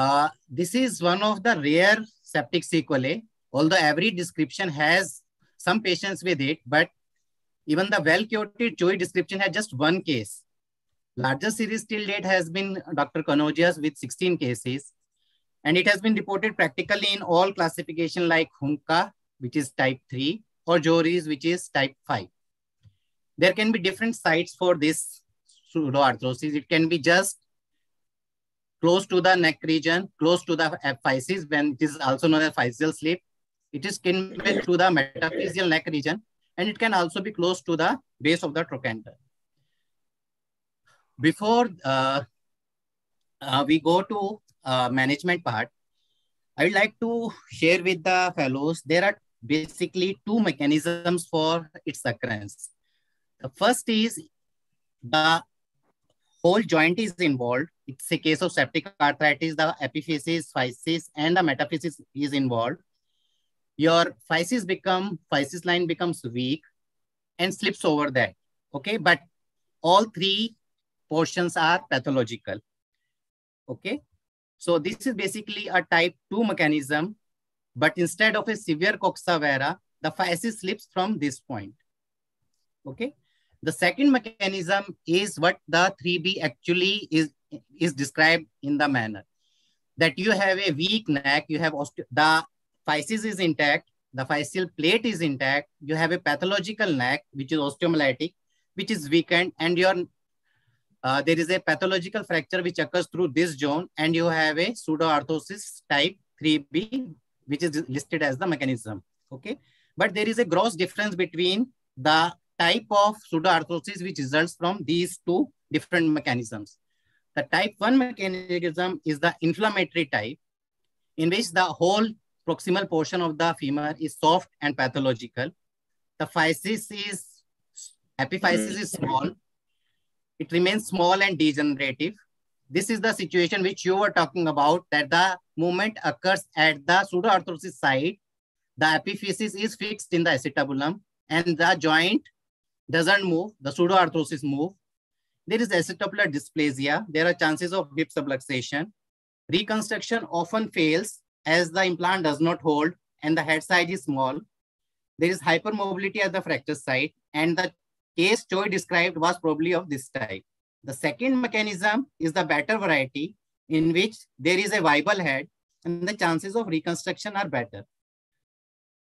uh, this is one of the rare septic sequelae, although every description has some patients with it, but even the well-curated Choi description had just one case. Larger series till date has been Doctor Kanojia's with sixteen cases, and it has been reported practically in all classification like Hunka, which is type three, or Jori's, which is type five. There can be different sites for this pseudoarthrosis. It can be just close to the neck region, close to the physis, when it is also known as physeal slip. It is kinship to the metaphyseal neck region, and it can also be close to the base of the trochanter. Before uh, uh, we go to uh, management part, I would like to share with the fellows, there are basically two mechanisms for its occurrence. The first is the whole joint is involved. It's a case of septic arthritis. The epiphysis, physis, and the metaphysis is involved. Your physis become, physis line becomes weak and slips over that. Okay, but all three portions are pathological. Okay, so this is basically a type two mechanism, but instead of a severe coxa, the physis slips from this point. Okay, the second mechanism is what the three B actually is, is described in the manner that you have a weak neck, you have the physis is intact, the physeal plate is intact, you have a pathological neck, which is osteomyelitic, which is weakened, and your uh, there is a pathological fracture which occurs through this zone, and you have a pseudoarthrosis type three B, which is listed as the mechanism. Okay, but there is a gross difference between the type of pseudoarthrosis which results from these two different mechanisms. The type one mechanism is the inflammatory type, in which the whole proximal portion of the femur is soft and pathological. The physis is, epiphysis is small. It remains small and degenerative. This is the situation which you were talking about, that the movement occurs at the pseudoarthrosis site. The epiphysis is fixed in the acetabulum and the joint doesn't move. The pseudoarthrosis moves. There is acetabular dysplasia. There are chances of hip subluxation. Reconstruction often fails as the implant does not hold and the head size is small. There is hypermobility at the fracture site, and the case Choi described was probably of this type. The second mechanism is the better variety, in which there is a viable head and the chances of reconstruction are better.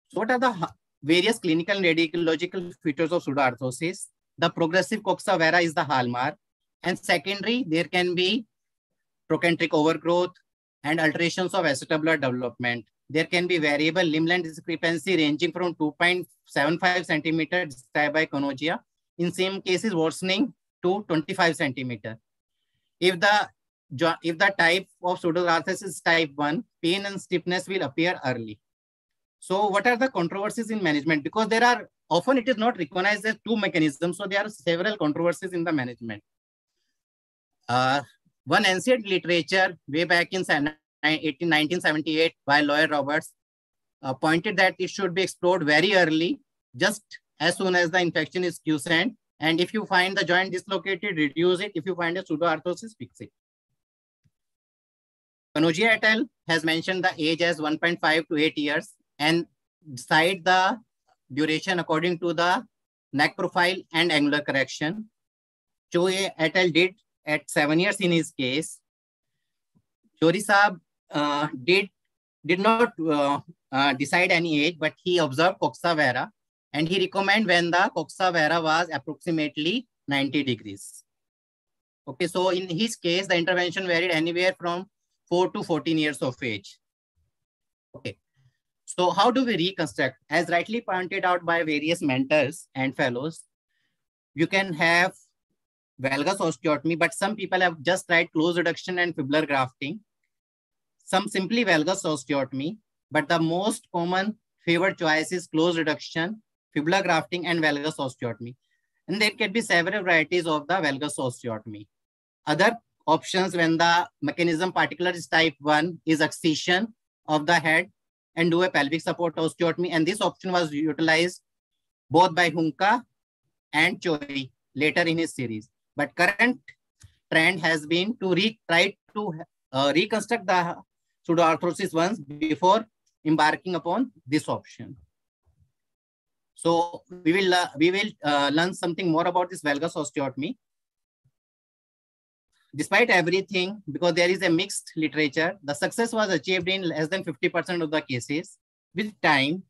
So what are the various clinical and radiological features of pseudoarthrosis? The progressive coxa vara is the hallmark, and secondary, there can be trochanteric overgrowth and alterations of acetabular development. There can be variable limb length discrepancy ranging from two point seven five centimeters described by Kanojia, in same cases worsening to twenty-five centimeters. If the, if the type of pseudoarthrosis is type one, pain and stiffness will appear early. So what are the controversies in management? Because there are, often it is not recognized as two mechanisms, so there are several controversies in the management. Uh, one ancient literature way back in nineteen seventy-eight by lawyer Roberts uh, pointed that it should be explored very early, just as soon as the infection is quiescent. And if you find the joint dislocated, reduce it. If you find a pseudoarthrosis, fix it. Kanojia et al. Has mentioned the age as one point five to eight years and decide the duration according to the neck profile and angular correction. Choi et al. Did at seven years in his case. Jori Saab uh, did, did not uh, uh, decide any age, but he observed coxa vara, and he recommended when the coxa vara was approximately ninety degrees. Okay, so in his case, the intervention varied anywhere from four to fourteen years of age. Okay, so how do we reconstruct? As rightly pointed out by various mentors and fellows, you can have valgus osteotomy, but some people have just tried closed reduction and fibular grafting. Some simply valgus osteotomy, but the most common favored choice is closed reduction, fibular grafting, and valgus osteotomy. And there can be several varieties of the valgus osteotomy. Other options when the mechanism particular is type one is excision of the head and do a pelvic support osteotomy. And this option was utilized both by Hunka and Choi later in his series. But current trend has been to re try to uh, reconstruct the pseudoarthrosis once before embarking upon this option. So we will uh, we will uh, learn something more about this valgus osteotomy. Despite everything, because there is a mixed literature, the success was achieved in less than fifty percent of the cases. With time,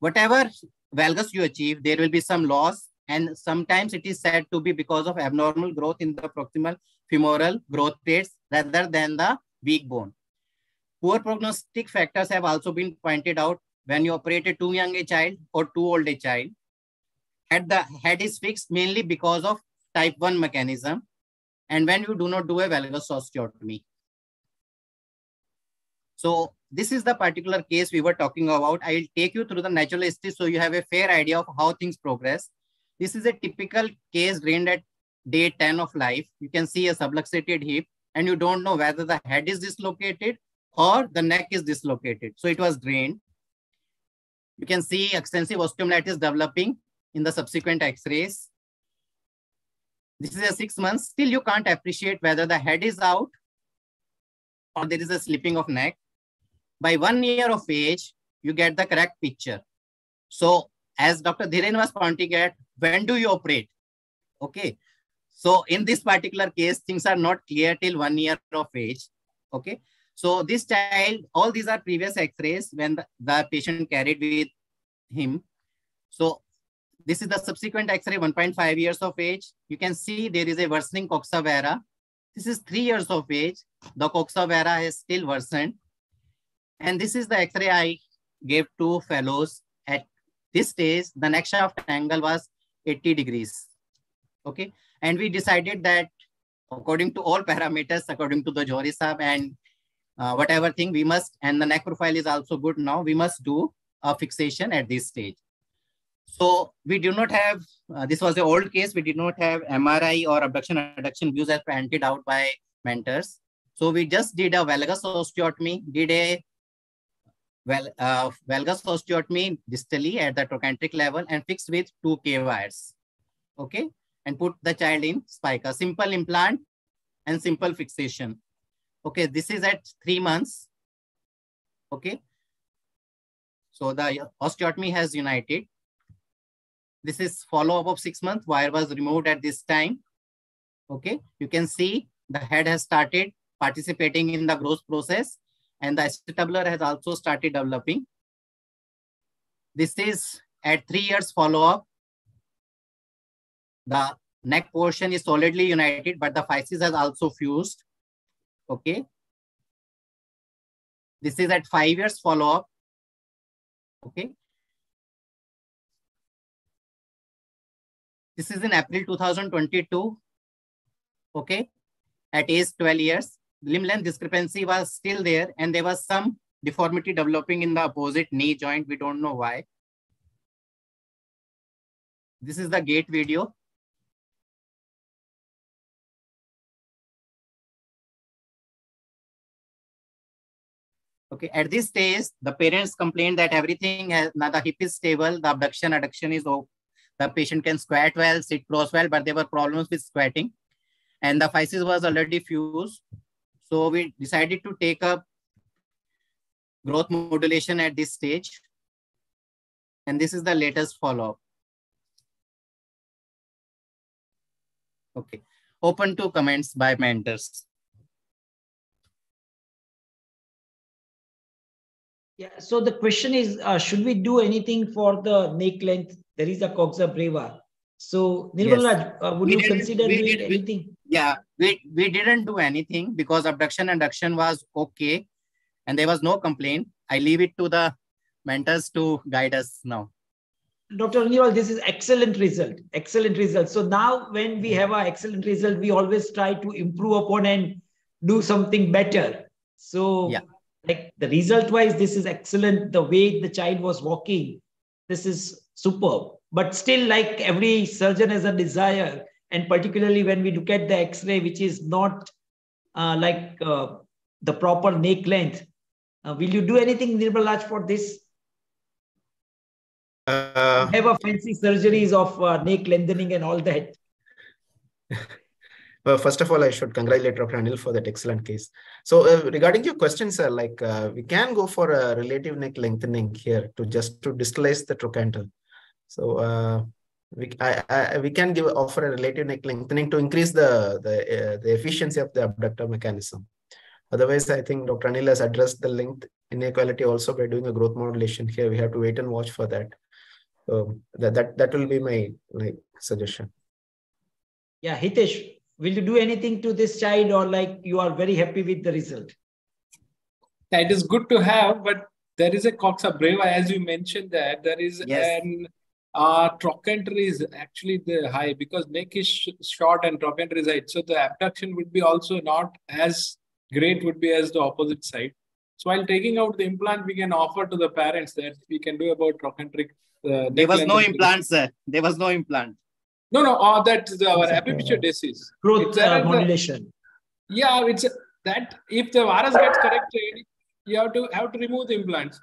whatever valgus you achieve, there will be some loss. And sometimes it is said to be because of abnormal growth in the proximal femoral growth rates rather than the weak bone. Poor prognostic factors have also been pointed out when you operate a too young a child or too old a child. Head, the head is fixed mainly because of type one mechanism, and when you do not do a valgus osteotomy. So this is the particular case we were talking about. I will take you through the natural history so you have a fair idea of how things progress. This is a typical case drained at day ten of life, you can see a subluxated hip and you don't know whether the head is dislocated or the neck is dislocated. So it was drained. You can see extensive osteomyelitis developing in the subsequent X-rays. This is a six months. Still, you can't appreciate whether the head is out or there is a slipping of neck. By one year of age, you get the correct picture. So as Doctor Dhiren was pointing at, when do you operate? Okay. So in this particular case, things are not clear till one year of age. Okay. So this child, all these are previous X-rays when the, the patient carried with him. So this is the subsequent X-ray, one point five years of age. You can see there is a worsening coxa vara. This is three years of age. The coxa vara has still worsened. And this is the X-ray I gave to fellows at this stage. The neck shaft angle was eighty degrees. Okay. And we decided that according to all parameters, according to the Jori Saab and uh, whatever thing we must, and the neck profile is also good now, we must do a fixation at this stage. So we do not have, uh, this was the old case, we did not have M R I or abduction adduction views as handed out by mentors. So we just did a valgus osteotomy, did a well, uh, valgus osteotomy distally at the trochanteric level and fixed with two K wires, okay? And put the child in spica, simple implant and simple fixation. Okay, this is at three months, okay? So the osteotomy has united. This is follow-up of six months. Wire was removed at this time. Okay, you can see the head has started participating in the growth process and the acetabular has also started developing. This is at three years follow-up. The neck portion is solidly united, but the physis has also fused. Okay. This is at five years follow-up. Okay. This is in April two thousand twenty-two, okay, at age twelve years. Limb length discrepancy was still there and there was some deformity developing in the opposite knee joint. We don't know why. This is the gait video. Okay, at this stage, the parents complained that everything has, now the hip is stable, the abduction adduction is open. The patient can squat well, sit cross well, but there were problems with squatting. And the physis was already fused. So we decided to take up growth modulation at this stage. And this is the latest follow-up. Okay. Open to comments by mentors. Yeah. So the question is, uh, should we do anything for the neck length? There is a coxa brava. So, Nirmal Raj, yes. uh, would we you consider we doing anything? We, yeah, we, we didn't do anything because abduction and adduction was okay. And there was no complaint. I leave it to the mentors to guide us now. Doctor Anil, this is excellent result. Excellent result. So now when we have an excellent result, we always try to improve upon and do something better. So yeah. Like the result wise, this is excellent. The way the child was walking, this is superb, but still, like every surgeon has a desire, and particularly when we look at the X-ray, which is not uh, like uh, the proper neck length. Uh, will you do anything, Nirmal Raj, for this? Uh, have a fancy surgeries of uh, neck lengthening and all that. Well, first of all, I should congratulate Doctor Anil for that excellent case. So, uh, regarding your question, sir, like uh, we can go for a relative neck lengthening here to just to distalize the trochanter. So uh, we I, I, we can give offer a relative neck lengthening to increase the the, uh, the efficiency of the abductor mechanism. Otherwise, I think Doctor Anil has addressed the length inequality also by doing a growth modulation here. We have to wait and watch for that. So that that, that will be my like suggestion. Yeah, Hitesh, will you do anything to this child, or like you are very happy with the result? That is good to have, but there is a coxa brava, as you mentioned that, there is yes. an uh, trochanter is actually the high because neck is sh short and trochanter is high. So the abduction would be also not as great would be as the opposite side. So while taking out the implant, we can offer to the parents that we can do about trochanteric. Uh, there was no implant, sir. There was no implant. No, no, uh, that's the, our apipiture disease. Growth uh, modulation. The, yeah, it's a, that if the virus gets corrected, you have to have to remove the implants.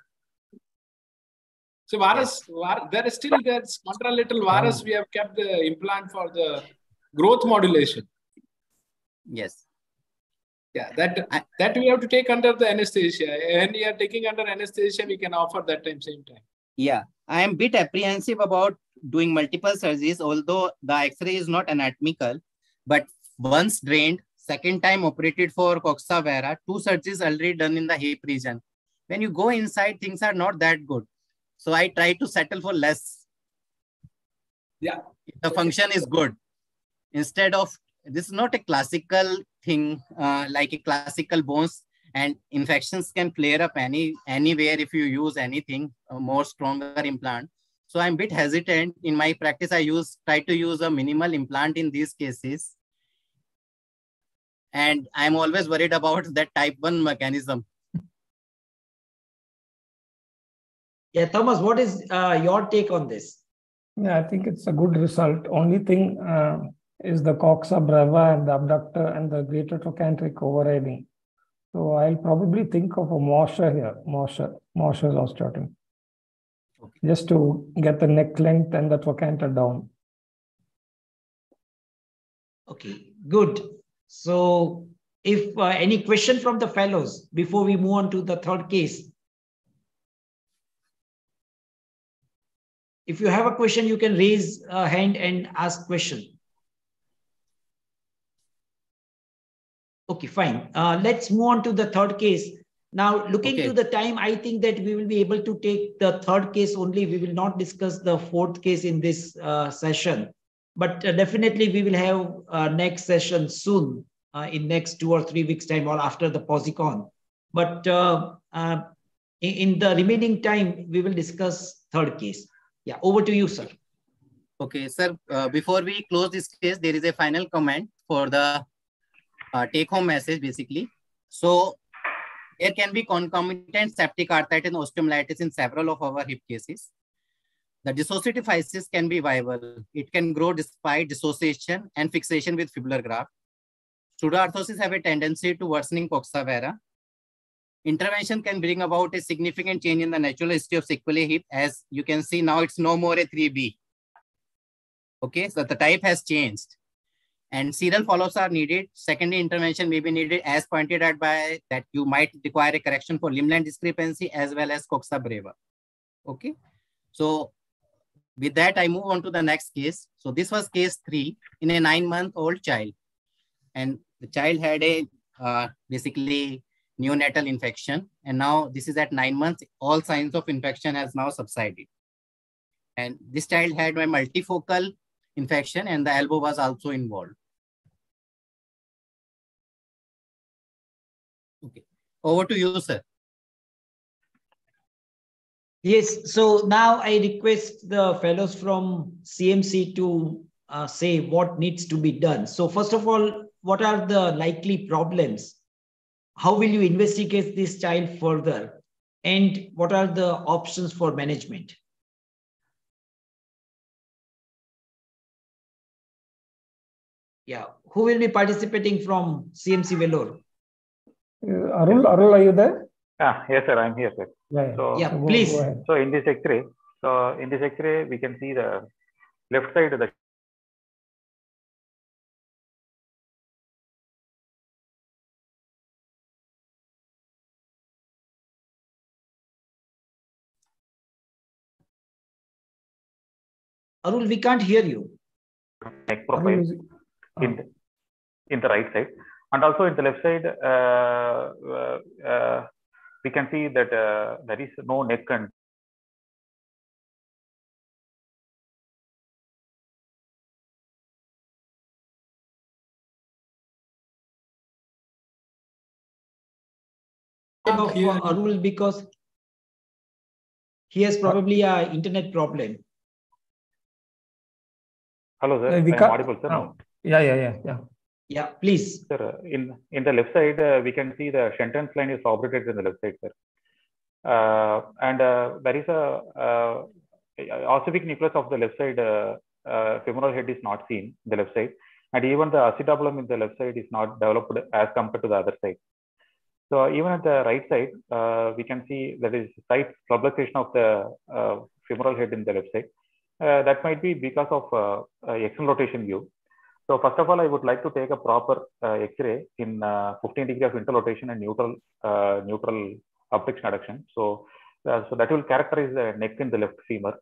So virus, var, there is still there's contralateral virus. Oh. We have kept the implant for the growth modulation. Yes. Yeah, that I, that we have to take under the anesthesia. When we are taking under anesthesia, we can offer that time same time. Yeah, I am a bit apprehensive about doing multiple surgeries, although the X-ray is not anatomical, but once drained, second time operated for coxa vara, two surgeries already done in the hip region. When you go inside, things are not that good. So I try to settle for less. Yeah. The function is good. Instead of, this is not a classical thing, uh, like a classical bones, and infections can flare up any anywhere if you use anything, a more stronger implant. So I'm a bit hesitant. In my practice, I use try to use a minimal implant in these cases. And I'm always worried about that type one mechanism. Yeah, Thomas, what is uh, your take on this? Yeah, I think it's a good result. Only thing uh, is the coxa brava and the abductor and the greater trochanteric overriding. So I'll probably think of a Mosher here, Mosher, Mosher's osteotomy. Okay. Just to get the neck length and the trochanter down. Okay, good. So if uh, any question from the fellows before we move on to the third case. If you have a question, you can raise a hand and ask question. Okay, fine. Uh, let's move on to the third case. Now, looking okay. to the time, I think that we will be able to take the third case only. We will not discuss the fourth case in this uh, session. But uh, definitely we will have uh, next session soon, uh, in next two or three weeks time or after the POSICON. But uh, uh, in the remaining time, we will discuss third case. Yeah, over to you, sir. Okay, sir, uh, before we close this case, there is a final comment for the uh, take-home message, basically. So there can be concomitant septic arthritis and osteomyelitis in several of our hip cases. The dissociative physis can be viable. It can grow despite dissociation and fixation with fibular graft. Pseudoarthrosis have a tendency to worsening coxa vara. Intervention can bring about a significant change in the natural history of sequelae hip. As you can see now, it's no more a three B. Okay, so the type has changed. And serial follow-ups are needed. Secondary intervention may be needed, as pointed out by that you might require a correction for limb length discrepancy as well as coxa brava. Okay. So with that, I move on to the next case. So this was case three in a nine-month-old child. And the child had a uh, basically neonatal infection. And now this is at nine months. All signs of infection has now subsided. And this child had a multifocal infection and the elbow was also involved. Okay, over to you, sir. Yes, so now I request the fellows from C M C to uh, say what needs to be done. So first of all, what are the likely problems? How will you investigate this child further? And what are the options for management? Yeah, who will be participating from C M C Vellore? Uh, Arul, Arul, are you there? Ah, yes, sir, I'm here, sir. Yeah, so, yeah please. So in this X-ray, so in this X-ray, we can see the left side of the Arul, we can't hear you. Neck profile is... oh. in, the, in the right side, and also in the left side. Uh, uh, We can see that uh, there is no neck and of Arul, because he has probably an internet problem. Hello, sir. I'm audible, sir. Oh. Yeah, yeah, yeah, yeah. Yeah, please. Sir, in, in the left side, uh, we can see the Shenton's line is obliterated in the left side, sir. Uh, and uh, there is a uh, ossific nucleus of the left side uh, uh, femoral head is not seen in the left side, and even the acetabulum in the left side is not developed as compared to the other side. So even at the right side, uh, we can see that is slight subluxation of the uh, femoral head in the left side. Uh, that might be because of uh, uh, external rotation view. So first of all, I would like to take a proper uh, X-ray in uh, fifteen degree of internal rotation and neutral uh, neutral obstruction adduction. So uh, so that will characterize the neck in the left femur.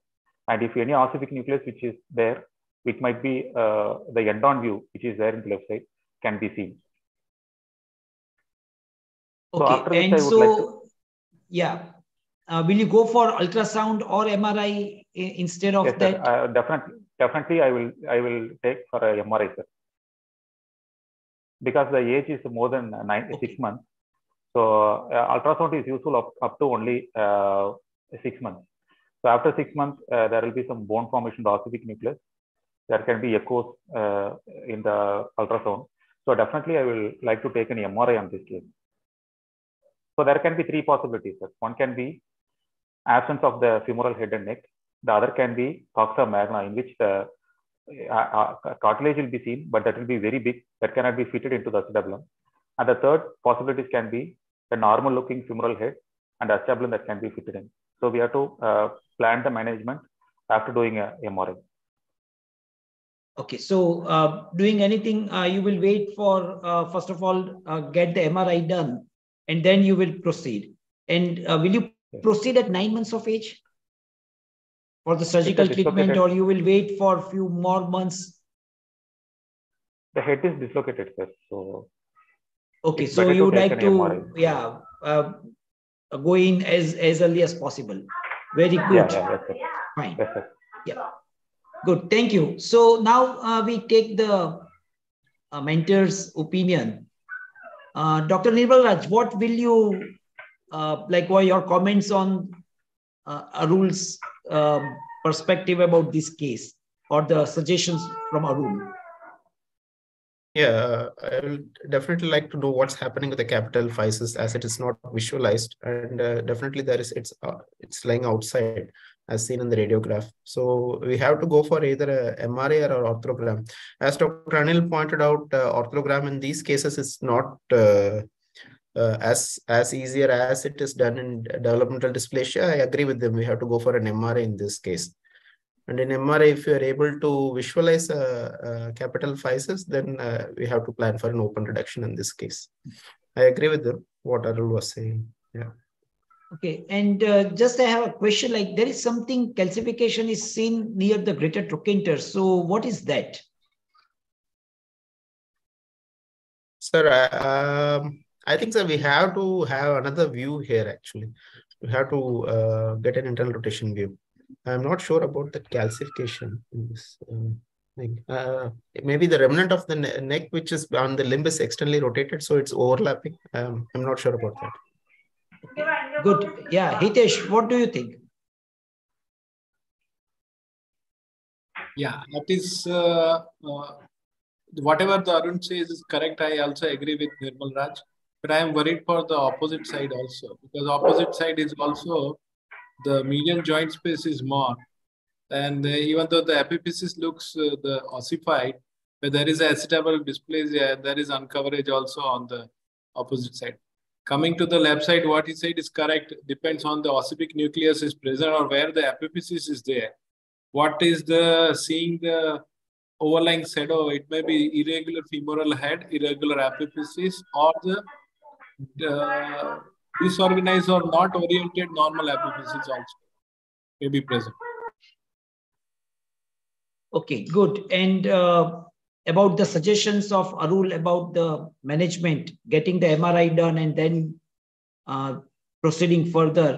And if any ossific nucleus which is there, it might be uh, the end-on view which is there in the left side can be seen. Okay. So after and this, I would so like to... yeah, uh, will you go for ultrasound or M R I instead of yes, that? Uh, definitely. Definitely, I will I will take for a M R I, sir, because the age is more than nine, okay. six months. So uh, ultrasound is useful up, up to only uh, six months. So after six months, uh, there will be some bone formation, the ossific nucleus. There can be echoes uh, in the ultrasound. So definitely, I will like to take an M R I on this case. So there can be three possibilities, sir. One can be absence of the femoral head and neck. The other can be coxa magna, in which the uh, uh, cartilage will be seen, but that will be very big. That cannot be fitted into the acetabulum. And the third possibilities can be the normal-looking femoral head and the acetabulum that can be fitted in. So we have to uh, plan the management after doing a M R I. Okay, so uh, doing anything, uh, you will wait for, uh, first of all, uh, get the M R I done, and then you will proceed. And uh, will you yes. proceed at nine months of age? For the surgical treatment, or you will wait for a few more months? The head is dislocated, sir. So, okay, so you would like to, yeah, uh, go in as, as early as possible. Very good. Yeah, yeah, yes, fine. Yes, yeah. Good. Thank you. So now uh, we take the uh, mentor's opinion. Uh, Doctor Nirmal Raj, what will you, uh, like, what are your comments on uh, Arul's Um, perspective about this case, or the suggestions from Arul? Yeah, I will definitely like to know what's happening with the capital physis, as it is not visualized, and uh, definitely there is it's uh, it's lying outside as seen in the radiograph. So we have to go for either a M R I or an orthogram. As Doctor Anil pointed out, uh, orthogram in these cases is not Uh, Uh, as as easier as it is done in developmental dysplasia. I agree with them. We have to go for an M R I in this case. And in M R I, if you are able to visualize a, a capital physis, then uh, we have to plan for an open reduction in this case. I agree with them, what Arul was saying. Yeah. Okay. And uh, just I have a question, like there is something, calcification is seen near the greater trochanter. So what is that? Sir, uh, um, I think, sir, we have to have another view here, actually. We have to uh, get an internal rotation view. I'm not sure about the calcification in this uh, thing. Uh, maybe the remnant of the ne neck, which is on the limb, is externally rotated, so it's overlapping. Um, I'm not sure about that. Good. Yeah. Hitesh, what do you think? Yeah, that is... Uh, uh, whatever the Arun says is correct. I also agree with Nirmal Raj. But I am worried for the opposite side also, because opposite side is also the median joint space is more. And even though the epiphysis looks uh, the ossified, but there is acetabulum dysplasia and there is uncoverage also on the opposite side. Coming to the left side, what he said is correct. Depends on the ossific nucleus is present or where the epiphysis is there. What is the seeing the overlying shadow? It may be irregular femoral head, irregular epiphysis, or the Uh, disorganized or not oriented normal epiphysis also may be present. Okay, good. And uh, about the suggestions of Arul about the management, getting the M R I done and then uh, proceeding further.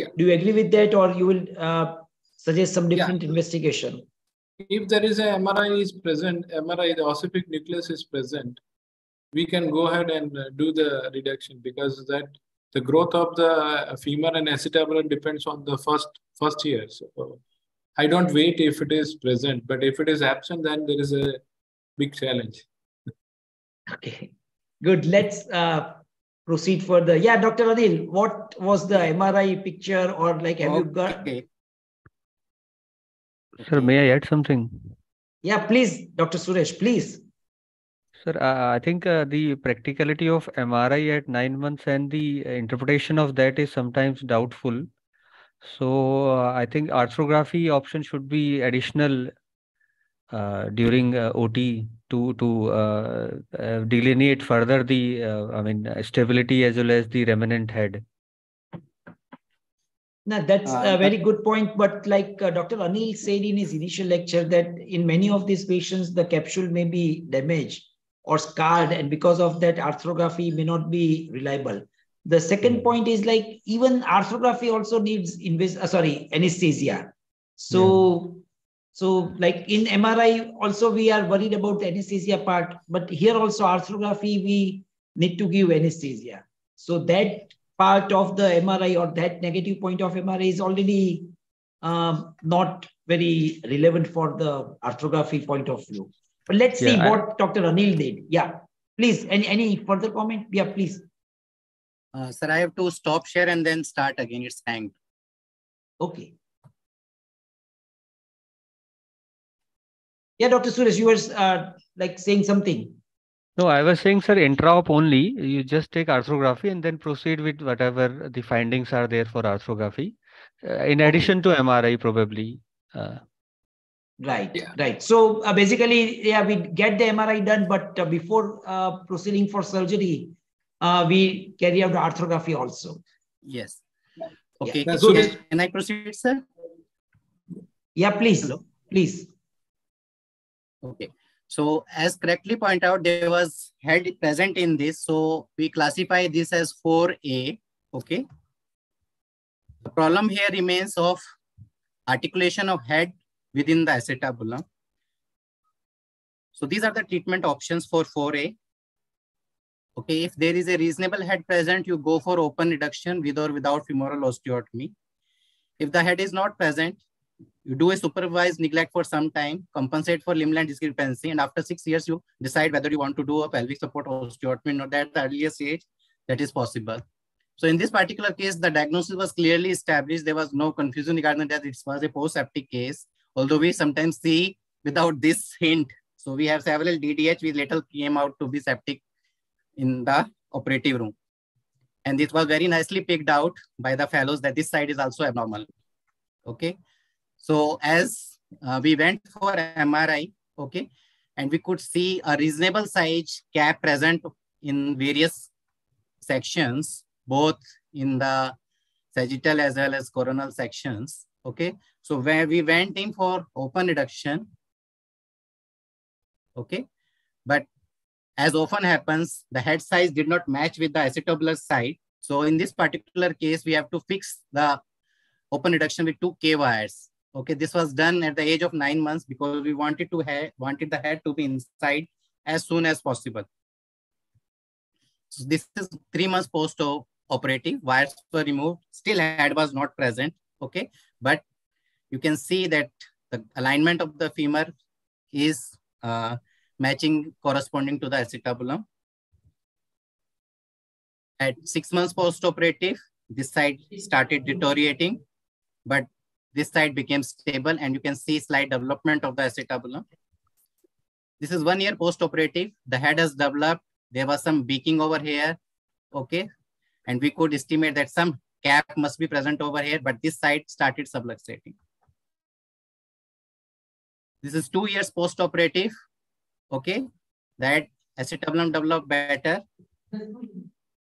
Yeah. Do you agree with that, or you will uh, suggest some different yeah. investigation? If there is an M R I is present, M R I, the ossific nucleus is present, we can go ahead and do the reduction, because that the growth of the femur and acetabulum depends on the first first year. So I don't wait if it is present, but if it is absent, then there is a big challenge. Okay, good. Let's uh, proceed further. Yeah, Doctor Anil, what was the M R I picture, or like have okay. you got? Sir, may I add something? Yeah, please, Doctor Suresh, please. Sir, uh, I think uh, the practicality of M R I at nine months and the interpretation of that is sometimes doubtful. So uh, I think arthrography option should be additional uh, during uh, O T to to uh, uh, delineate further the uh, I mean stability as well as the remnant head. Now that's uh, a very good point. But like uh, Doctor Anil said in his initial lecture, that in many of these patients the capsule may be damaged or scarred, and because of that arthrography may not be reliable. The second point is like even arthrography also needs invis uh, sorry anesthesia. So. Yeah. So like in M R I also we are worried about the anesthesia part, but here also arthrography, we need to give anesthesia. So that part of the M R I or that negative point of M R I is already um, not very relevant for the arthrography point of view. But let's yeah, see I... what Doctor Anil did. Yeah, please. Any, any further comment? Yeah, please. Uh, sir, I have to stop share and then start again. It's hanged. Okay. Yeah, Doctor Suresh, you were uh, like saying something. No, I was saying, sir, intra-op only. You just take arthrography and then proceed with whatever the findings are there for arthrography, uh, in addition to M R I probably. Uh, right, yeah. right. So uh, basically, yeah, we get the M R I done, but uh, before uh, proceeding for surgery, uh, we carry out the arthrography also. Yes. Okay. Yeah. So yes. Can I proceed, sir? Yeah, please. Hello? Please. Okay, so as correctly pointed out, there was head present in this. So we classify this as four A, okay? The problem here remains of articulation of head within the acetabulum. So these are the treatment options for four A. Okay, if there is a reasonable head present, you go for open reduction with or without femoral osteotomy. If the head is not present, you do a supervised neglect for some time, compensate for limb-land discrepancy, and after six years, you decide whether you want to do a pelvic support osteotomy, not at the earliest age that is possible. So in this particular case, the diagnosis was clearly established. There was no confusion regarding that it was a post-septic case, although we sometimes see without this hint. So we have several D D H which later came out to be septic in the operative room. And this was very nicely picked out by the fellows that this side is also abnormal. Okay. So as uh, we went for M R I, okay, and we could see a reasonable size cap present in various sections, both in the sagittal as well as coronal sections, okay. So where we went in for open reduction, okay, but as often happens, the head size did not match with the acetabular side. So in this particular case, we have to fix the open reduction with two K wires. Okay, this was done at the age of nine months because we wanted to have wanted the head to be inside as soon as possible. So this is three months post-operative. Wires were removed. Still, head was not present. Okay, but you can see that the alignment of the femur is uh, matching, corresponding to the acetabulum. At six months post-operative, this side started deteriorating, but this side became stable, and you can see slight development of the acetabulum. This is one year post-operative. The head has developed. There was some beaking over here, okay? And we could estimate that some cap must be present over here, but this side started subluxating. This is two years post-operative, okay? That acetabulum developed better.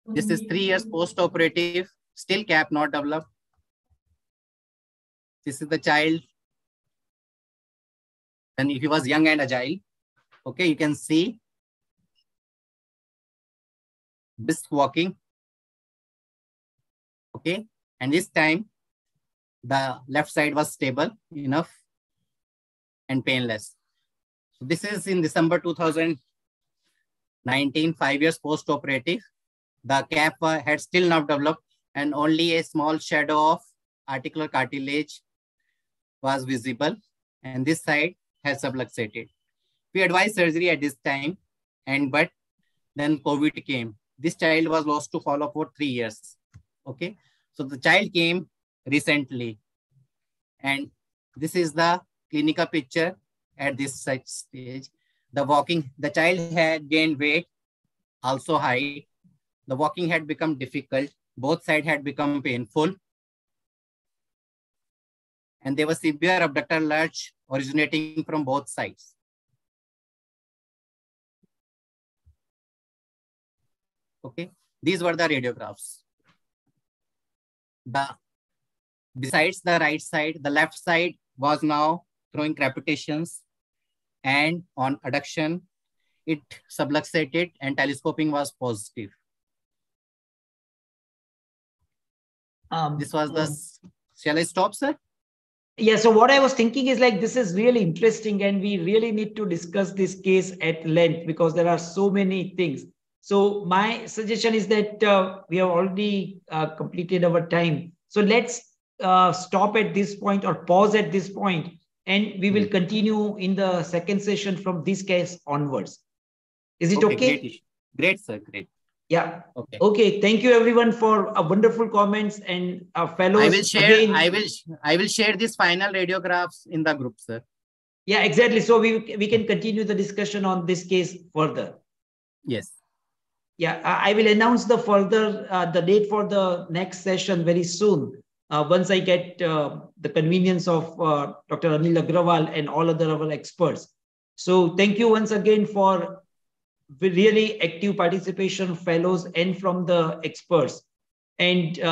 This is three years post-operative, still cap not developed. This is the child, and if he was young and agile, okay, you can see brisk walking, okay, and this time the left side was stable enough and painless. So this is in December two thousand nineteen, five years post-operative. The cap had still not developed, and only a small shadow of articular cartilage was visible, and this side has subluxated. We advised surgery at this time, and but then COVID came. This child was lost to follow for three years. Okay, so the child came recently, and this is the clinical picture at this such stage. The walking, the child had gained weight, also height. The walking had become difficult. Both sides had become painful. And there was severe abductor lurch originating from both sides. Okay, these were the radiographs. The, besides the right side, the left side was now throwing crepitations, and on adduction, it subluxated and telescoping was positive. Um, this was the, um, shall I stop, sir? Yeah, so what I was thinking is like, this is really interesting and we really need to discuss this case at length because there are so many things. So my suggestion is that uh, we have already uh, completed our time. So let's uh, stop at this point or pause at this point, and we will continue in the second session from this case onwards. Is it okay? Okay? Great, great, sir. Great. Yeah. Okay. Okay. Thank you everyone for a wonderful comments and our fellows. I will share. Again, I will. I will share these final radiographs in the group, sir. Yeah, exactly. So we we can continue the discussion on this case further. Yes. Yeah, I will announce the further uh, the date for the next session very soon. Uh, once I get uh, the convenience of uh, Doctor Anil Agarwal and all other our experts. So thank you once again for really active participation, fellows, and from the experts. And uh,